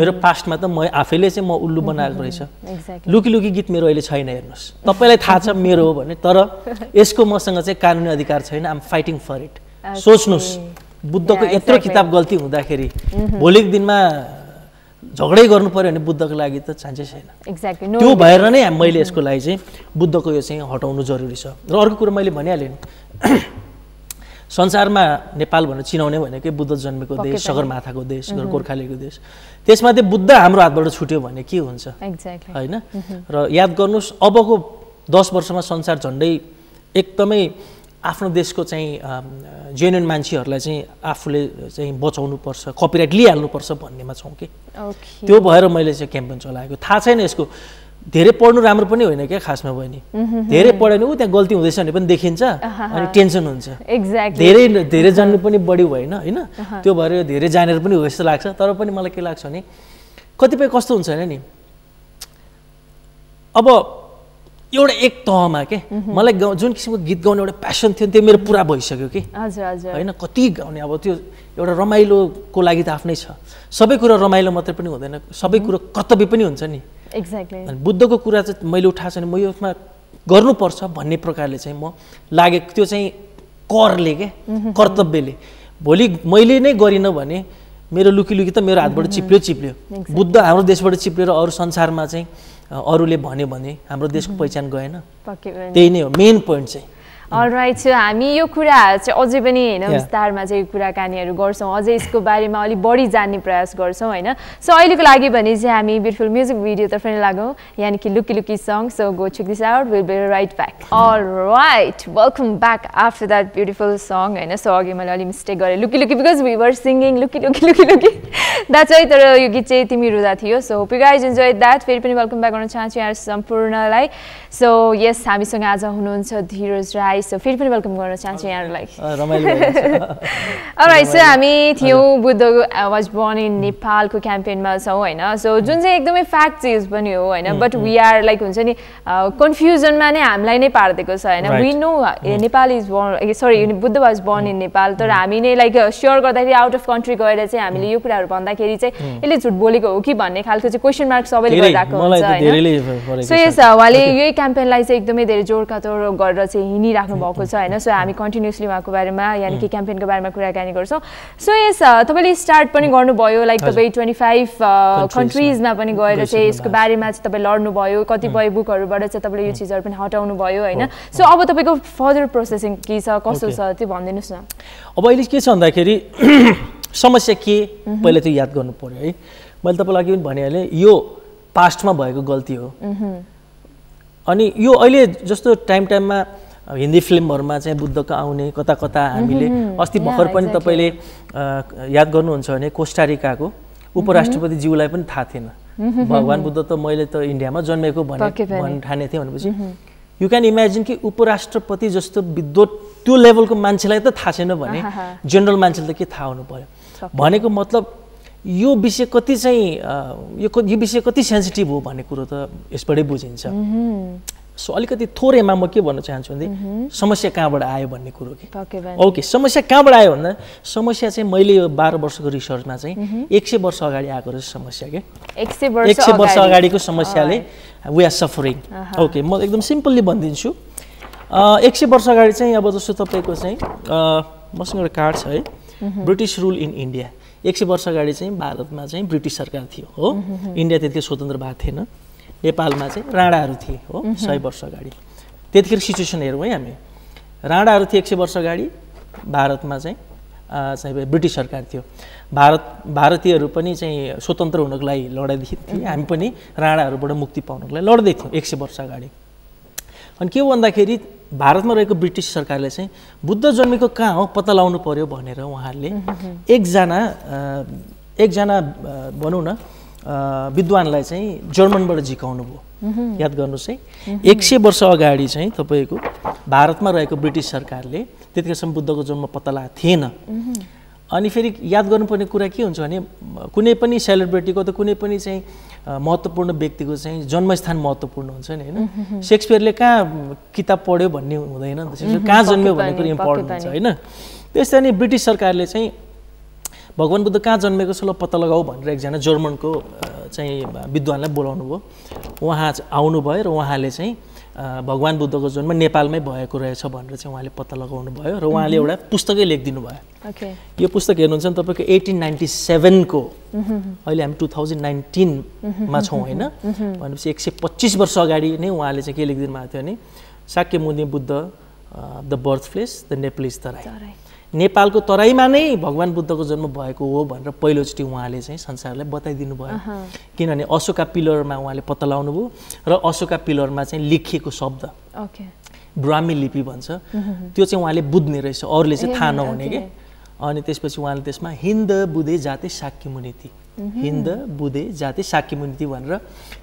मेरो पास्टमा त म आफैले चाहिँ म उल्लु बनाएको रहेछ लुकी लुकी गीत मेरो अहिले छैन हेर्नुस् तपाईलाई थाहा छ मेरो हो भने तर यसको मसँग चाहिँ कानुनी अधिकार छैन I am fighting for it सोच्नुस् बुद्धको यत्रो किताब गल्ती हुँदाखेरि भोलिको दिनमा झगडै गर्नु पर्यो भने बुद्धको लागि त चान्सै छैन एक्ज्याक्टली त्यो भएर नै मैले यसको लागि चाहिँ बुद्धको यो चाहिँ हटाउनु जरुरी छ र अर्को कुरा मैले भनिहालेँ संसारमा नेपाल भनेर चिनाउने भनेकै बुद्ध जन्मेको देश सगरमाथाको देश गोर्खालीको देश त्यसमध्ये बुद्ध हाम्रो हातबाट छुट्यो भने के हुन्छ एक्ज्याक्टली हैन र याद गर्नुस् अबको दस वर्षमा संसार झन्डै एकदमै आफ्नो देशको चाहिँ जेन्युइन मान्छेहरुलाई चाहिँ आफूले चाहिँ बचाउनु पर्छ कपिराइट लिइहाल्नु पर्छ भन्नेमा छौं के ओके त्यो भएर मैले चाहिँ क्याम्पेन चलाएको थाहा छैन यसको धेरै पढ्नु राम्रो पनि होइन के खासमा बहिनी धेरै पढ्यो नि उ त्यहाँ गल्ती हुँदैछ भने पनि देखिन्छ अनि टेन्सन हुन्छ एक्ज्याक्टली धेरै धेरै जान्नु पनि बढी होइन हैन त्यो भएर धेरै जानेर पनि हो जस्तो लाग्छ तर पनि मलाई के लाग्छ भने कतिपय कस्तो हुन्छ हैन नि अब एउटा एक तहमा के मलाई जुन किसिमको गीत गाउने एउटा प्यासन थियो त्यो मेरो पूरा भइसक्यो के हजुर हजुर हैन कति गाउने अब त्यो एउटा रमाइलोको लागि त आफ्नै छ सबै कुरा रमाइलो मात्र पनि हुँदैन सबै कुरा कर्तव्य पनि हुन्छ नि एक्ज्याक्टली अनि बुद्धको कुरा चाहिँ मैले उठाएको छैन म यसमा गर्नुपर्छ भन्ने प्रकारले चाहिँ म लागेको त्यो चाहिँ करले के कर्तव्यले भोलि मैले नै गरिन भने मेरो लुकी लुकी त मेरो हातबाट चिप्ल्यो चिप्ल्यो बुद्ध हाम्रो देशबाट चिप्लेर अरु संसारमा चाहिँ अरूले भन्यो भने हाम्रो देशको पहिचान गएन त्यही नै हो मेन पोइन्ट चाहिँ अलराइट सो हामी यो कुरा चाहिँ अझै पनि हैन विस्तारमा चाहिँ कुराकानीहरु गर्छौं अझै यसको बारेमा अलि बढी जान्ने प्रयास गर्छौं हैन सो अहिलेको लागि भने चाहिँ हामी ब्युटिफुल म्युजिक भिडियो तर्फ नै लागौं यानी कि लुकी लुकी song so go check this out will be right back alright welcome back after that beautiful song हैन सो अघि मैले अलि मिस्टेक गरे लुकी लुकी बिकज वी वर सिंगिङ लुकी लुकी लुकी लुकी द्याट्स इट तर यो गीत चाहिँ तिमी रुदा थियो so hope you guys enjoy that फेरि पनि वेलकम ब्याक गर्न चाहन्छु यहाँ सम्पूर्णलाई सो यस हामीसँग आज हुनुहुन्छ धीरज Rai right, so feel free welcome to chance like. All right, so I Theo Buddha was born in Nepal campaign so I facts is but we are like confusion we know Nepal is born sorry Buddha was born in Nepal तर हामीले like sure गर्दाखेरि out of country गएर चाहिँ हामीले यो कुराहरु भन्दाखेरि चाहिँ यसले झुट बोलेको हो कि भन्ने खालको चाहिँ क्वेशन मार्क सबैले गरिराको हुन्छ हैन सो यस उहाँले यही क्याम्पेनलाई चाहिँ एकदमै धेरै जोडकातोड गरेर चाहिँ हिनिराख्नु भएको छ हैन सो हामी कन्टीन्युअसली उहाँको बारेमा यानी कि क्याम्पेनको बारेमा कुराकानी गर्छौं सो यस तपाईले स्टार्ट पनि गर्नु भयो लाइक तपाई twenty-five कन्ट्रीज मा पनि गएर चाहिँ यसको बारेमा चाहिँ तपाई लड्नु भयो कतिपय बुकहरुबाट चाहिँ तपाईले यो चीजहरु पनि हटाउनु भयो हैन सो अब तपाईको फर्दर प्रोसेसिङ के छ कस्तो छ त्यो भन्दिनुस् न अब अहिले के छ भन्दाखेरि समस्या के पहिले त याद गर्नु पर्यो है मैले तपाईलाई अघि पनि भनिहाले यो पास्टमा भएको गल्ती हो अनि यो अहिले जस्तो टाइम टाइममा हिन्दी फिल्महरुमा चाहिँ बुद्धको आउने कता कता हामीले अस्ति भर्खर पनि तपाईले याद गर्नुहुन्छ भने कोस्टारिकाको उपराष्ट्रपति ज्यूलाई पनि थाहा थिएन भगवान बुद्ध त मैले त इन्डियामा जन्मेको भन्ने ठाने थिए भनेपछि You can imagine कि उपराष्ट्रपति जस्तो विद्वत त्यो लेभलको मान्छेलाई त थाहा छैन भने जनरल मान्छेले त के थाहा हुनु पर्यो भनेको मतलब यो विषय कति चाहिँ यो यो विषय कति सेन्सिटिभ हो भन्ने कुरा त यसबाटै बुझिन्छ सो अलिकति थोरैमा म के भन्न चाहन्छु भने समस्या कहाँबाट आयो भन्ने कुरो के ओके समस्या कहाँबाट आयो भन्दा समस्या चाहिँ मैले यो बाह्र वर्षको रिसर्चमा चाहिँ एक सय वर्ष अगाडि आएको रहेछ समस्या के एक सय वर्ष अगाडिको समस्याले We are suffering. Okay, म एकदम सिम्पली भन्दिन्छु एक सय वर्ष अगाडि चाहिँ अब जस्तो तपाईको चाहिँ मसँग एउटा कार्ड छ है ब्रिटिश रुल इन इन्डिया एक सय वर्ष अगाडि चाहिँ भारतमा चाहिँ ब्रिटिश सरकार थियो हो इन्डिया त्यतिकै स्वतन्त्र भएको थिएन नेपालमा चाहिँ राणाहरू थिए हो सय वर्ष अगाडि त्यतिखेर सिचुएसन हेरौँ है हामी राणाहरू थिए एक सय वर्ष अगाडि भारतमा चाहिँ चाहिँ ब्रिटिश सरकार थियो भारत भारतीयहरु पनि चाहिँ स्वतन्त्र हुनको लागि लड्दै थिए हामी पनि राणाहरुबाट मुक्ति पाउनको लागि लड्दै थियौ एक सय वर्ष अगाडि अनि के भन्दाखेरि भारतमा रहेको ब्रिटिश सरकारले चाहिँ बुद्ध जन्मेको कहाँ हो पत्ता लगाउनु पर्यो भनेर उहाँहरूले एक जना एक जना भनौँ न विद्वानलाई चाहिँ जर्मनबाट जिकाउनु भयो याद गर्नुस् है एक सय वर्ष अगाडि चाहिँ तपाईको भारतमा रहेको ब्रिटिश सरकारले त्यतिखेरसम्म बुद्धको जन्म पत्ता लगाएको थिएन अनि फेरि याद गर्नुपर्ने कुरा के हुन्छ भने कुनै पनि सेलिब्रिटीको त कुनै पनि चाहिँ महत्त्वपूर्ण व्यक्तिको चाहिँ जन्मस्थान महत्त्वपूर्ण हुन्छ नि हैन शेक्सपियरले कहाँ किताब पढ्यो भन्ने हुँदैन नि त शेक्सपियर कहाँ जन्म्यो भन्ने कुरा इम्पोर्टेन्ट हुन्छ हैन त्यसै अनि ब्रिटिश सरकारले चाहिँ भगवान बुद्ध कहाँ जन्मेको छ ल पत्ता लगाऊ भनेर एकजना जर्मनको चाहिँ विद्वानलाई बोलाउनु भयो उहाँ आउनुभयो र उहाँले चाहिँ भगवान बुद्धको जन्म नेपालमै भएको रहेछ भनेर चाहिँ उहाँले पत्ता लगाउनु भयो र उहाँले एउटा पुस्तकै लेखिदिनु भयो ओके यो पुस्तक हेर्नुहुन्छ नि तपाईको eighteen ninety-seven को अहिले हामी two thousand nineteen मा छौं हैन भनेपछि one hundred twenty-five वर्ष अगाडि नै उहाँले चाहिँ के लेखिदिनु भएको थियो भने Shakyamuni Buddha the birth place the Nepalese Terai नेपालको तराईमा नै भगवान बुद्धको जन्म भएको हो भनेर पहिलोचोटी उहाँले चाहिँ संसारलाई बताइदिनु भयो किनभने अशोका पिलरमा उहाँले पत्ता लगाउनु भयो र अशोका पिलरमा चाहिँ लेखिएको शब्द ओके ब्राह्मी लिपि भन्छ त्यो चाहिँ उहाँले बुझ्ने रहेछ अरूले चाहिँ थाहा नहुने के अनि त्यसपछि उहाँले त्यसमा हिन्द बुधे जाति शाक्यमुनिति हिन्द बुधे जाति शाक्यमुनिति भनेर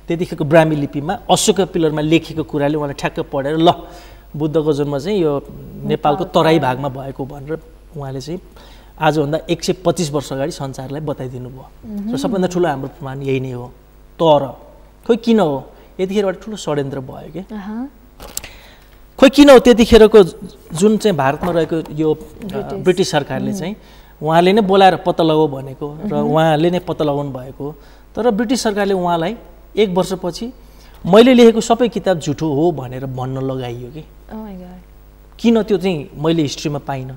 त्यतिखेरको ब्राह्मी लिपिमा अशोका पिलरमा लेखिएको कुराले उहाँले ठ्याक्क पढेर ल बुद्धको जन्म चाहिँ यो नेपालको तराई भागमा भएको भनेर उहाँले चाहिँ आजभन्दा one hundred twenty-five वर्ष अगाडि संसारलाई बताइदिनु भयो सबभन्दा ठूलो हाम्रो प्रमाण यही नै हो तर खोइ किन हो यतिखेरबाट ठूलो षड्यन्त्र भयो के खोइ किन हो त्यतिखेरको जुन चाहिँ भारतमा रहेको यो ब्रिटिस सरकारले चाहिँ उहाँले नै बोलाएर पत्ता लगाऊ भनेको र उहाँले नै पत्ता लगाउनु भएको तर ब्रिटिस सरकारले उहाँलाई एक वर्षपछि मैले लेखेको सबै किताब झुटो हो भनेर भन्न लगाइयो कि किन त्यो चाहिँ मैले हिस्ट्रीमा पाइन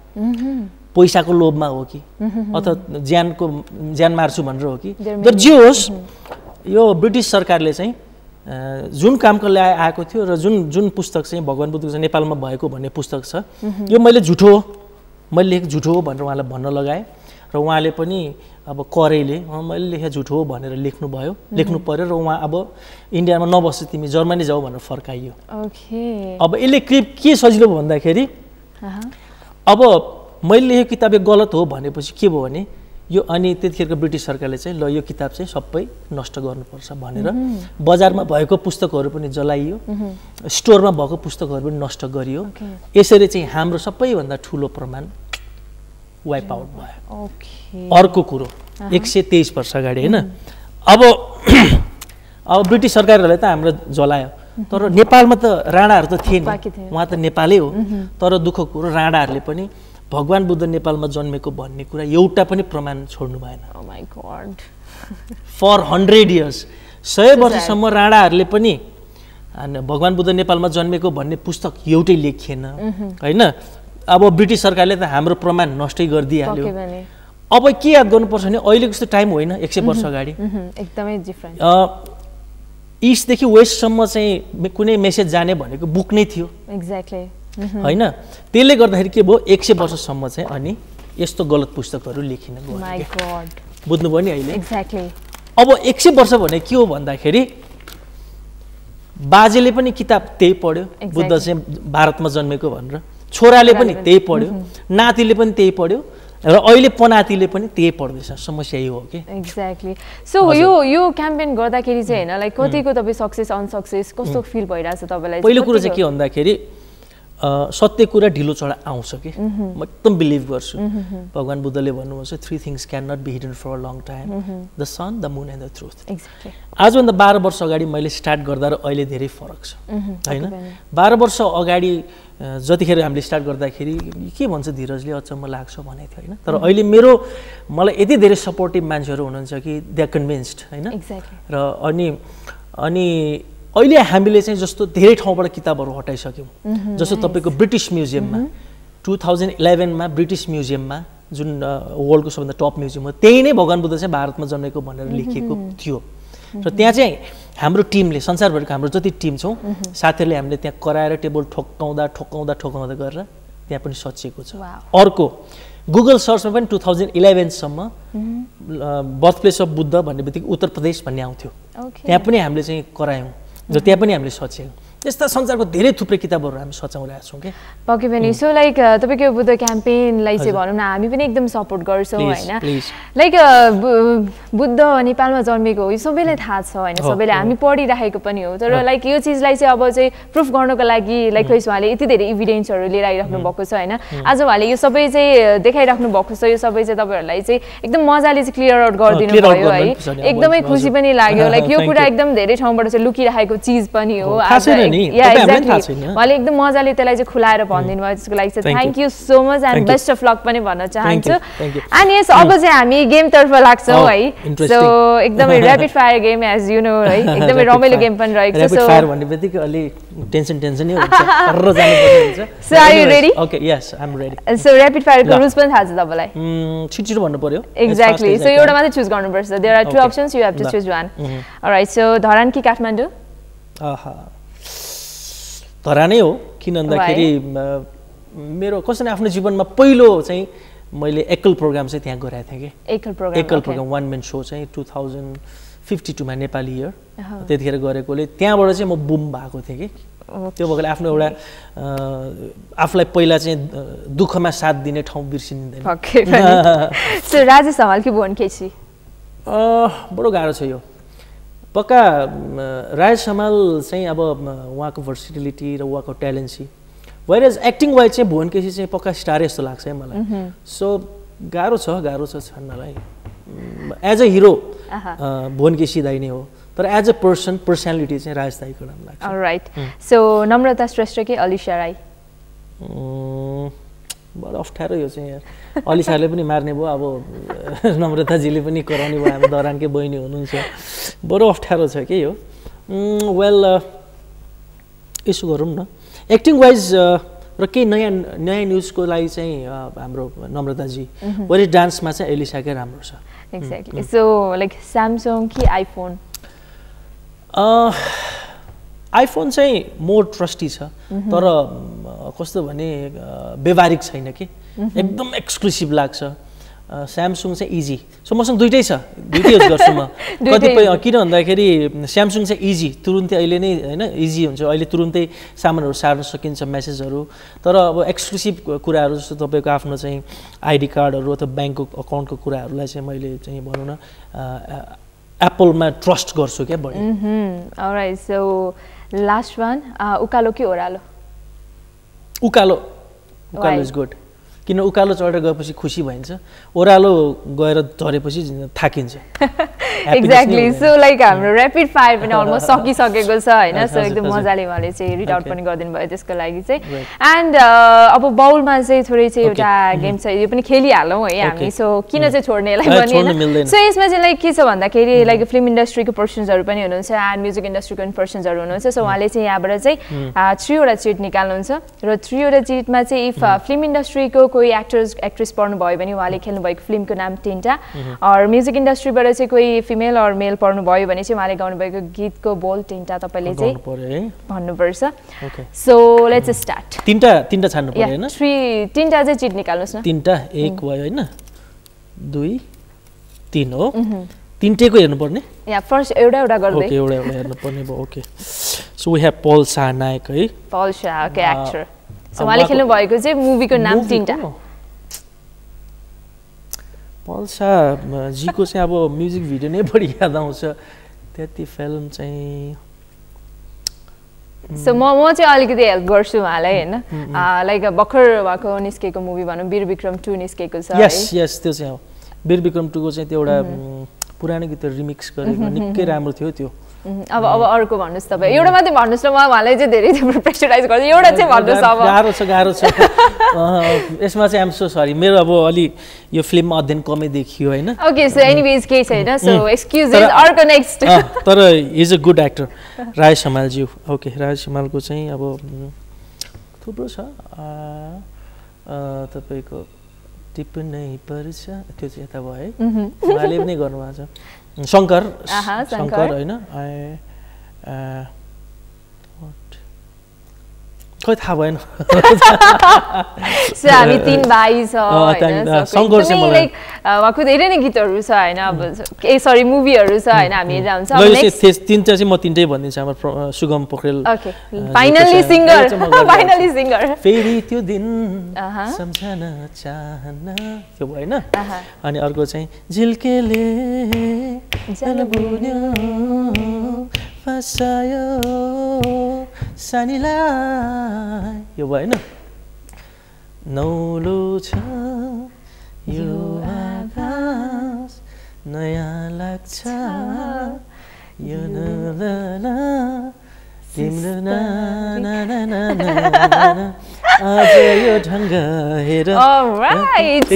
पैसाको लोभमा हो कि अथवा ज्यानको ज्यान मार्छु भनेर हो कि तर जे होस् यो ब्रिटिश सरकारले चाहिँ जुन कामको लागि आएको थियो र जुन जुन पुस्तक चाहिँ भगवान बुद्धको नेपालमा भएको भन्ने पुस्तक छ यो मैले झुटो हो मैले लेखेको झुटो हो भनेर उहाँलाई भन्न लगाएँ र उहाँले पनि अब करैले मैले लेखे झुटो हो भनेर लेख्नु भयो लेख्नु पर्यो र उहाँ अब इन्डियामा नबस्छ तिमी जर्मनी जाऊ भनेर फर्काइयो ओके अब यसले के सजिलो भन्दाखेरि अब मैले लेखेको किताब गलत हो भनेपछि के भयो भने यो अनि त्यतिखेरको ब्रिटिश सरकारले चाहिँ ल यो किताब चाहिँ सबै नष्ट गर्नुपर्छ भनेर बजारमा भएको पुस्तकहरू पनि जलाइयो स्टोरमा भएको पुस्तकहरू पनि नष्ट गरियो यसरी चाहिँ हाम्रो सबैभन्दा ठूलो प्रमाण वाइप आउट भयो ओके अर्को कुरा एक सय तेइस वर्ष अगाडि हैन अब अब ब्रिटिश सरकारले त हाम्रो जलायो तर नेपालमा त राणाहरु त थिएन उहाँ त नेपालै हो तर दुःखको कुरा राणाहरुले पनि भगवान बुद्ध नेपालमा जन्मेको भन्ने कुरा एउटा पनि प्रमाण छोड्नु भएन oh my God for hundred years सय वर्षसम्म राणाहरुले पनि भगवान बुद्ध नेपालमा जन्मेको भन्ने पुस्तक एउटै लेखिएन हैन अब ब्रिटिश सरकारले त हाम्रो प्रमाण नष्टै गर्दिहाल्यो अब के याद गर्नुपर्छ भने अहिलेको जस्तो टाइम होइन एक सय वर्ष अगाडि एकदमै डिफरेंट अ ईस्ट देखि वेस्ट सम्म चाहिँ कुनै मेसेज जाने भनेको बुक नै थियो एक्ज्याक्टली हैन त्यसले गर्दाखेरि के भो एक सय वर्ष सम्म चाहिँ अनि यस्तो गलत पुस्तकहरू लेखिन गयो माय गॉड बुझ्नु भयो नि अहिले एक्ज्याक्टली अब एक सय वर्ष भने के हो भन्दाखेरि बाजेले पनि किताब त्यही पढ्यो बुद्ध चाहिँ भारतमा जन्मेको भनेर छोराले पनि त्यही पढ्यो नातिले पनि त्यही पढ्यो र अहिले पनातिले पनि त्यही पढ्दैछ समस्या यो हो के एक्ज्याक्टली सो यो यो क्याम्पेन गर्दाखेरि चाहिँ हैन लाइक कतिको तपाई सक्सेस अनसक्सेस कस्तो फिल भइराछ तपाईलाई पहिलो कुरा चाहिँ के भन्दाखेरि सत्य कुरा ढिलो चढा आउँछ के म एकदम बिलिभ गर्छु भगवान बुद्धले भन्नुहुन्छ three things can not be hidden for a long time the sun the moon and the truth exactly आज भन्दा बाह्र वर्ष अगाडि मैले स्टार्ट गर्दा र अहिले धेरै फरक छ हैन बाह्र वर्ष अगाडि जतिखेर हामीले स्टार्ट गर्दाखेरि के भन्छ धीरजले अचम्म लाग्छ भने थियो हैन तर अहिले मेरो मलाई यति धेरै सपोर्टिभ मान्छेहरु हुनुहुन्छ कि दे आर कन्भिन्स्ड हैन एक्ज्याक्टली र अनि अनि अहिले हामीले चाहिँ जस्तो धेरै ठाउँबाट किताबहरू हटाइसक्यौ जस्तो तपाईको ब्रिटिश म्युजियममा दुई हजार एघार मा ब्रिटिश म्युजियममा जुन वर्ल्डको सबैभन्दा टप म्युजियम हो त्यही नै भगवान बुद्ध चाहिँ भारतमा जन्मेको भनेर लेखिएको थियो र त्यहाँ चाहिँ हाम्रो टिमले संसारभरको हाम्रो जति टिम छौ साथीहरुले हामीले त्यहाँ कराएर टेबल ठोक्काउँदा ठोक्काउँदा ठोक्काउँदै गरेर त्यहाँ पनि सचिएको छ अर्को गुगल सर्चमा पनि दुई हजार एघार सम्म बर्थ प्लेस अफ बुद्ध भन्नेबित्तिकै उत्तर प्रदेश भन्ने आउँथ्यो त्यहाँ पनि हामीले चाहिँ करायौ जो त्यहाँ पनि हामीले सचेउ त्यस्ता संसारको धेरै थुप्रै किताबहरू हामी सचाउरहेका छौं के पक्कै पनि सो लाइक तपाईको बुद्ध क्याम्पेन लाई चाहिँ भनौं न हामी पनि एकदम सपोर्ट गर्छौं हैन लाइक बुद्ध नेपालमा जन्मेको यो सबैलाई थाहा छ हैन सबैले हामी पढिराखेको पनि हो तर लाइक यो चीजलाई चाहिँ अब चाहिँ प्रूफ गर्नको लागि लाइक उहाँले यति धेरै एभिडेन्सहरू लिएर आइराख्नु भएको छ हैन आज उहाँले यो सबै चाहिँ देखाइराख्नु भएको छ यो सबै चाहिँ तपाईहरुलाई चाहिँ एकदम मजाले चाहिँ क्लियर आउट गर्दिनु भयो है एकदमै खुसी पनि लाग्यो लाइक यो कुरा एकदम धेरै ठाउँबाट चाहिँ लुकिराखेको चीज पनि हो आज वाले एकदम मजाले त्यसलाई चाहिँ खुलाएर भन्दिनु भयो त्यसको लागि चाहिँ thank you so much and best of luck पनि भन्न चाहन्छु एन्ड यस अब चाहिँ हामी गेम तर्फ लाग्छौ है सो एकदमै rapid fire game as you know है एकदमै रमाइलो गेम पनि रहेको छ सो र्यापिड फायर भन्नेबित्तिकै अलि टेन्सन टेन्सन नै हुन्छ र जानु पर्ने हुन्छ so are you ready okay yes I am ready so rapid fire को रुल्स पनि थाहा छ तपाईलाई छिटो छिटो भन्नु पर्यो एक्ज्याक्टली सो एउटा मात्र चुज गर्नुपर्छ there are two options you have to choose one alright so Dharan कि काठमाडौँ आहा धरानै हो किन भन्दाखेरि मेरो कसैले आफ्नो जीवनमा पहिलो चाहिँ मैले एकल प्रोग्राम चाहिँ त्यहाँ गराए थिए के एकल प्रोग्राम एकल प्रोग्राम वन मेन शो चाहिँ दुई हजार बाउन्न मा नेपाली इयर त्यतिखेर गरेकोले त्यहाँबाट चाहिँ म बुम भएको थिए के त्यो भएकोले आफ्नो एउटा आफुलाई पहिला चाहिँ दुखमा साथ दिने ठाउँ बिर्सिनिदैन ओके सो राज शिमाल कि गोविन्द केसी अ बडो गाह्रो छ यो पक्का राज शिमाल चाहिँ अब उहाँको भर्सिटिलिटी र उहाँको ट्यालेन्सी व्हेयरएज एक्टिङ वाइज चाहिँ भुवन केसी चाहिँ पक्का स्टार जस्तो लाग्छ है मलाई सो गाह्रो छ गाह्रो छ छन्नलाई as a hero Bhuwan KC दाइ नै हो तर एज अ पर्सन पर्सनालिटी चाहिँ राज दाइको नाम लाग्छ अलराइट सो नम्रता श्रेष्ठ कि अलिसा राई बडो अप्ठ्यारो यो चाहिँ यार अलिसाले पनि मार्ने भयो अब नम्रताजीले पनि कराउने भयो हामी दरानकै बहिनी हुनुहुन्छ बडो अप्ठ्यारो छ के यो वेल यसो गरौँ न एक्टिङ वाइज र के नयाँ नयाँ न्यूजको लागि चाहिँ हाम्रो नम्रताजी वरि डान्समा चाहिँ अलिसाकै राम्रो छ एक्ज्याक्टली सो लाइक स्यामसङ कि आइफोन अ आइफोन चाहिँ मोर ट्रस्टी छ तर कस्तो भने व्यवहारिक छैन के एकदम एक्सक्लुसिभ लाग्छ Samsung is easy. So, I use Samsung is easy. Turunte easy. Turunte saman or sarna sakincha message haru. Tara exclusive कुरा haru जस्तो तपाईको आफ्नो चाहिँ आईडी कार्ड हरु अथवा बैंक अकाउन्ट को कुराहरुलाई चाहिँ मैले चाहिँ भन्नु न Apple मा ट्रस्ट गर्छु के बढी. All right. So last one उकालो कि ओरालो. उकालो. उकालो is good. किन उकालो चढेर गएपछि खुशी भइन्छ ओरालो गएर झरेपछि थाकिन्छ एक्ज्याक्टली सो लाइक हाम्रो र्यापिड फायर पनि अलमोस्ट सकि सकेको छ हैन सो एकदम मजाले वाले चाहिँ रिड आउट पनि गर्दिनु भयो त्यसको लागि चाहिँ एन्ड अब बाउलमा चाहिँ थोरै चाहिँ एउटा गेम छ यो पनि खेलिहालौ है हामी सो किन चाहिँ छोड्ने यसलाई पनि हैन सो यसमा चाहिँ लाइक के छ भन्दाखेरि लाइक फिल्म इन्डस्ट्रीको पर्सन्सहरु पनि हुनुहुन्छ एन्ड म्युजिक इन्डस्ट्रीको पर्सन्सहरु हुनुहुन्छ सो उहाँले चाहिँ यहाँबाट चाहिँ three वटा चिट निकाल्नुहुन्छ र three वटा चिटमा चाहिँ इफ फिल्म इन्डस्ट्रीको कोई एक्टर्स एक्ट्रेस पढ्नु भयो भने उहाँले खेल्नु भएको फिल्मको नाम तीनटा और म्युजिक इन्डस्ट्रीबाट चाहिँ कोही फिमेल और मेल पढ्नु भयो भने चाहिँ उहाँले गाउनु भएको गीतको बोल तीनटा तपाईले चाहिँ भन्नु पर्छ सो लेट्स स्टार्ट तीनटा तीनटा छान्नु पर्यो हैन three तीनटा चाहिँ चिट निकाल्नुस् न तीनटा एक भयो हैन दुई तीन हो तीनटेको हेर्नु पर्ने या फर्स्ट एउटा एउटा गर्दै ओके एउटा एउटा हेर्नु पर्ने भयो okay so we have Paul Shah नायक है Paul Shah okay actor So, what do you think about the movie? Paul Shah, G. Ko se abo music video ne badi yaad aun sa. Tati film chahi. So, mo mo chahi algi the algorithm wala hai na. Ah, like Bakhar wako niske ko movie bano. Bir Bikram two niske ko sa. Yes, yes, teo se abo. Bir Bikram two ko se teo ora purane ki teo remix kare. Nikke ramur teo teo. अब अब अर्को भन्नुस् तपाई एउटा मात्र भन्नुस् न म उहाँलाई चाहिँ धेरै धेरै प्रेशराइज गर्छु एउटा चाहिँ भन्नुस् अब गाह्रो छ गाह्रो छ यसमा चाहिँ आइ एम सो सरी मेरो अब अलि यो फिल्ममा अध्ययन कमै देखियो हैन ओके सो एनीवेज के छैन सो एक्सक्युजेस अर्को नेक्स्ट तर is a good actor Raj Shimal ज्यू ओके राज शिमाल को चाहिँ अब थुप्रो छ तपाईको टिप नै पर्छ त्यो चाहिँ यता भयो उहाँले पनि गर्नु भएको छ Shankar, Aha, Shankar, Shankar, I know. I uh, what? Quite Hawaiian. So I mean, three boys or you know, Shankar similar. Like, what could they do? Guitar, Rusa, I know. Sorry, movie, Rusa, I know. I mean, Ram. So next, three, three, three, three, three, three, three, Sugam Pokrel. Okay. Finally, singer. Finally, singer. Fairy to din. Samjhana chahna. So boy, na. Ani argo chahi. Jilkele. Jalbunyo. Fasayo. Sanila. You boy, na. No lucha, you alas, naya lakcha, you na la la, dimna na na na na na. All right.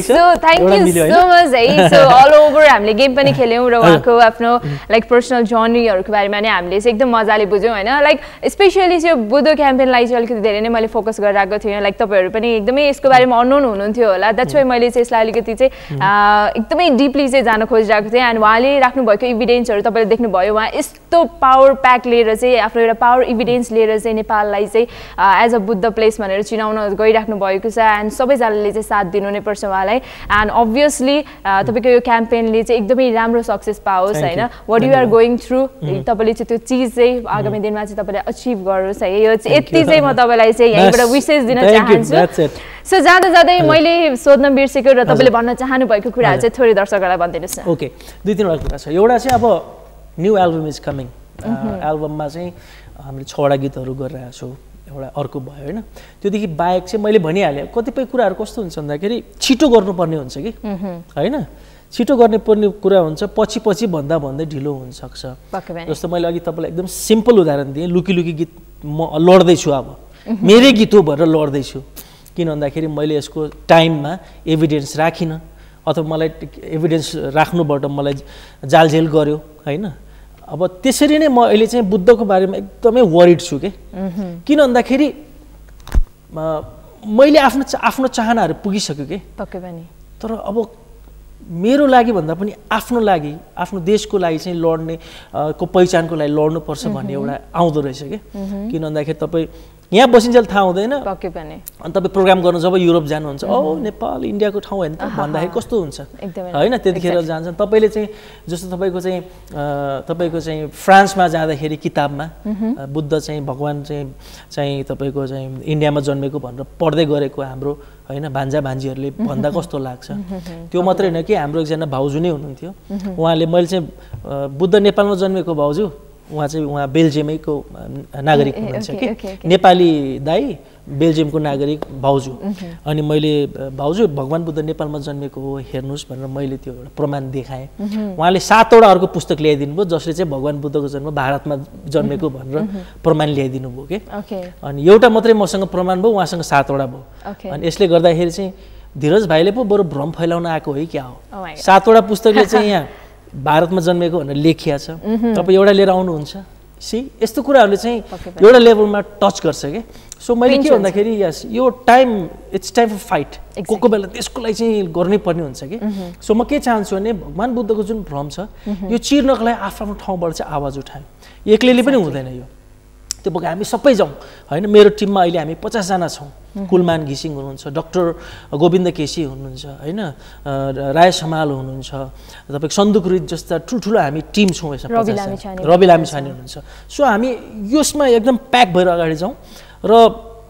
So thank you so much. So all over, हमले game पनी खेले हुए लोगों को अपनो like personal journey और के बारे में हमले से एकदम मजा ले बुझो है ना like especially जो बुद्धो campaign लाइज वाले के देरे ने माले focus कर रखा थी ना like तो पर पनी एकदम ही इसके बारे में unknown होने थी होला that's why माले से इसलाली के तीजे एकदम ही deeply से जाना खोज रखा थे and वाले रखने बाय को evidence और तो पर देखने बाय वहाँ इस तो power pack ले रहे से अपने power evidence ले रहे से नेपाल लाइज से as a Buddha place माने रची ना उन्होंने कोई रखने बाय कुछ and सभी जाले ले से सात दिनों ने पर्सन वाला है and obviously तभी को ये campaign ले से एकदम ही रामरो success पाओ सही ना what you are going through तब ले चीतो चीज़ से आगमे दिन में चीतो तब ले achieve करो सही ये इतनी से मतलब वाला है सही ये बड़ा wishes दिन चाहेंगे so ज़्यादा ज़्यादा ये महिले सोधना बीर से करो तब ले बनना चाहने बाय कुछ कुछ आजे थोड़ी दर्शक वाला बनते निश्चय okay दूसरी बात कुछ ये वाला से अब new album is coming album में से हमले छोड़ा गीत आरु कर रहे हैं so एउटा अर्को भयो हैन त्यो देखि बाइक चाहिँ मैले भनि हाले कतिपय कुराहरु कस्तो हुन्छ भन्दाखेरि छिटो गर्नु पर्ने हुन्छ कि हैन छिटो गर्ने पर्ने कुरा हुन्छ पछि पछि भन्दा भन्दै ढिलो हुन सक्छ जस्तो मैले अघि तपाईलाई एकदम सिम्पल उदाहरण दिए लुकी लुकी गीत म लड्दै छु अब मेरो गीत हो भनेर लड्दै छु किन भन्दाखेरि मैले यसको टाइममा एभिडेन्स राखिन अथवा मलाई एभिडेन्स राख्नुबाट मलाई जालझेल गर्यो हैन अब त्यसरी नै म अहिले चाहिँ बुद्धको बारेमा एकदमै वरिड छु के किन भन्दाखेरि मैले आफ्नो आफ्नो चाहनाहरू पुगिसक्यो के पक्कै पनि तर अब मेरो लागि भन्दा पनि आफ्नो लागि आफ्नो देशको लागि चाहिँ लड्ने को पहिचानको लागि लड्नुपर्छ भन्ने एउटा आउँदो रहेछ के किन भन्दाखेरि तपाई यहाँ बसिन्जेल थाहा हुँदैन पक्कै पनि अनि तपाई प्रोग्राम गर्न जब युरोप जानु हुन्छ ओ नेपाल इन्डियाको ठाउँ हैन त भन्दाखेरि कस्तो हुन्छ हैन त्यतिखेर जान्छन् तपाईले चाहिँ जस्तो तपाईको चाहिँ तपाईको चाहिँ फ्रान्समा जाँदाखेरि किताबमा बुद्ध चाहिँ भगवान चाहिँ चाहिँ तपाईको चाहिँ इन्डियामा जन्मेको भनेर पढ्दै गरेको हाम्रो हैन भान्जा भान्जीहरुले भन्दा कस्तो लाग्छ त्यो मात्रै हैन कि हाम्रो एकजना भाउजू नै हुनुहुन्थ्यो उहाँले मैले चाहिँ बुद्ध नेपालमा जन्मेको भाउजू उहाँ चाहिँ उहाँ बेल्जियमको नागरिक हुनुहुन्छ कि नेपाली दाई बेल्जियमको नागरिक भाउजू अनि मैले भाउजू भगवान बुद्ध नेपालमा जन्मेको हो हेर्नुस् भनेर मैले त्यो एउटा प्रमाण देखाएँ उहाँले सातवटा अर्को पुस्तक ल्याइदिनु भयो जसले चाहिँ भगवान बुद्धको जन्म भारतमा जन्मेको भनेर प्रमाण ल्याइदिनु भयो के अनि एउटा मात्रै मसँग प्रमाण भयो उहाँसँग सातवटा भयो अनि यसले गर्दाखेरि चाहिँ धीरज भाइले पो बरु भ्रम फैलाउन आएको हो क्या हो सातवटा पुस्तकले चाहिँ यहाँ भारतमा जन्मेको भनेर लेखिया छ तपाई एउटा लिएर आउनुहुन्छ सी यस्तो कुराहरुले चाहिँ एउटा लेभलमा टच गर्छ के सो मैले के भन्दाखेरि यस यो time it's time for fight कोको बेला त्यसको लागि चाहिँ गर्नै पर्ने हुन्छ के सो म के चाहन्छु भने भगवान बुद्धको जुन भ्रम छ यो चिर्नको लागि आफ्नो ठाउँबाट चाहिँ आवाज उठाए एक्लैले पनि हुँदैन यो त्यो भग हामी सबै जाऊ हैन मेरो टिममा अहिले हामी पचास जना छौं कुलमान घिसिङ हुनुहुन्छ डाक्टर गोविन्द केसी हुनुहुन्छ हैन राय शमाल हुनुहुन्छ तपाई सन्दुक रिज जस्ता ठुलठुलो हामी टिम छौं यसमा पचास रवि लामिछाने हुनुहुन्छ सो हामी यसमा एकदम प्याक भएर अगाडि जाऊ र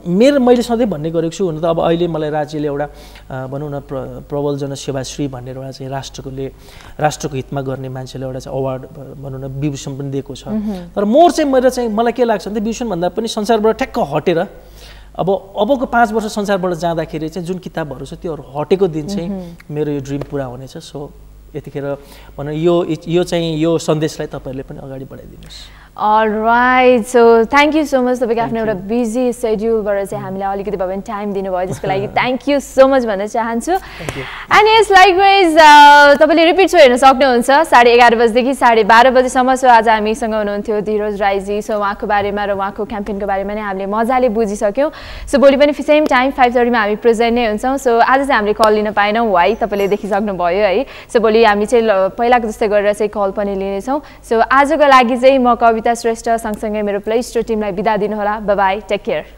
मेरो मैले सधैँ भन्ने गरेको छु हुन त अब अहिले मलाई राज्यले एउटा भनौं न प्रबल जनसेवाश्री भनेर एउटा चाहिँ राष्ट्रकोले राष्ट्रको हितमा गर्ने मान्छेले एउटा चाहिँ अवार्ड भनौं न विभूषण पनि दिएको छ तर मोर चाहिँ मेरो चाहिँ मलाई के लाग्छ भने विभूषण भन्दा पनि संसारबाट ठ्याक्क हटेर अब अबको पाँच वर्ष संसारबाट जाँदाखेरि चाहिँ जुन किताबहरु छ त्योहरु हटेको दिन चाहिँ मेरो यो ड्रीम पूरा हुनेछ सो यतिखेर भनौं यो यो चाहिँ यो सन्देशलाई तपाईहरुले पनि अगाडि बढाइदिनुस् All right, so thank you so much. So we have now a busy schedule, but we have time. Thank you so much, Manoj Chahansu. Thank you. And yes, likewise, so we repeat so no sock no unsa. Sare eleven baje dekhi sare twelve baje samma so aaj hami sanga hununthyo Dhiraj Rai ji. So waako bare ma ra waako campaign ko bare ma ne hamle majale bujhi sakyau. So boli pani same time five thirty ma hami present nai huन्छौ. So aaj चाहिँ हामीले call लिन पाएनौ why तपाईले देखि सक्नु भयो है. So boli hami चाहिँ पहिलाको जस्तै गरेर चाहिँ call पनि लिने छौ. So आजको लागि चाहिँ म Kavita Shrestha सँगसँगै मेरो प्ले स्टोर टिमलाई बिदा दिनु होला बाइ बाइ टेक केयर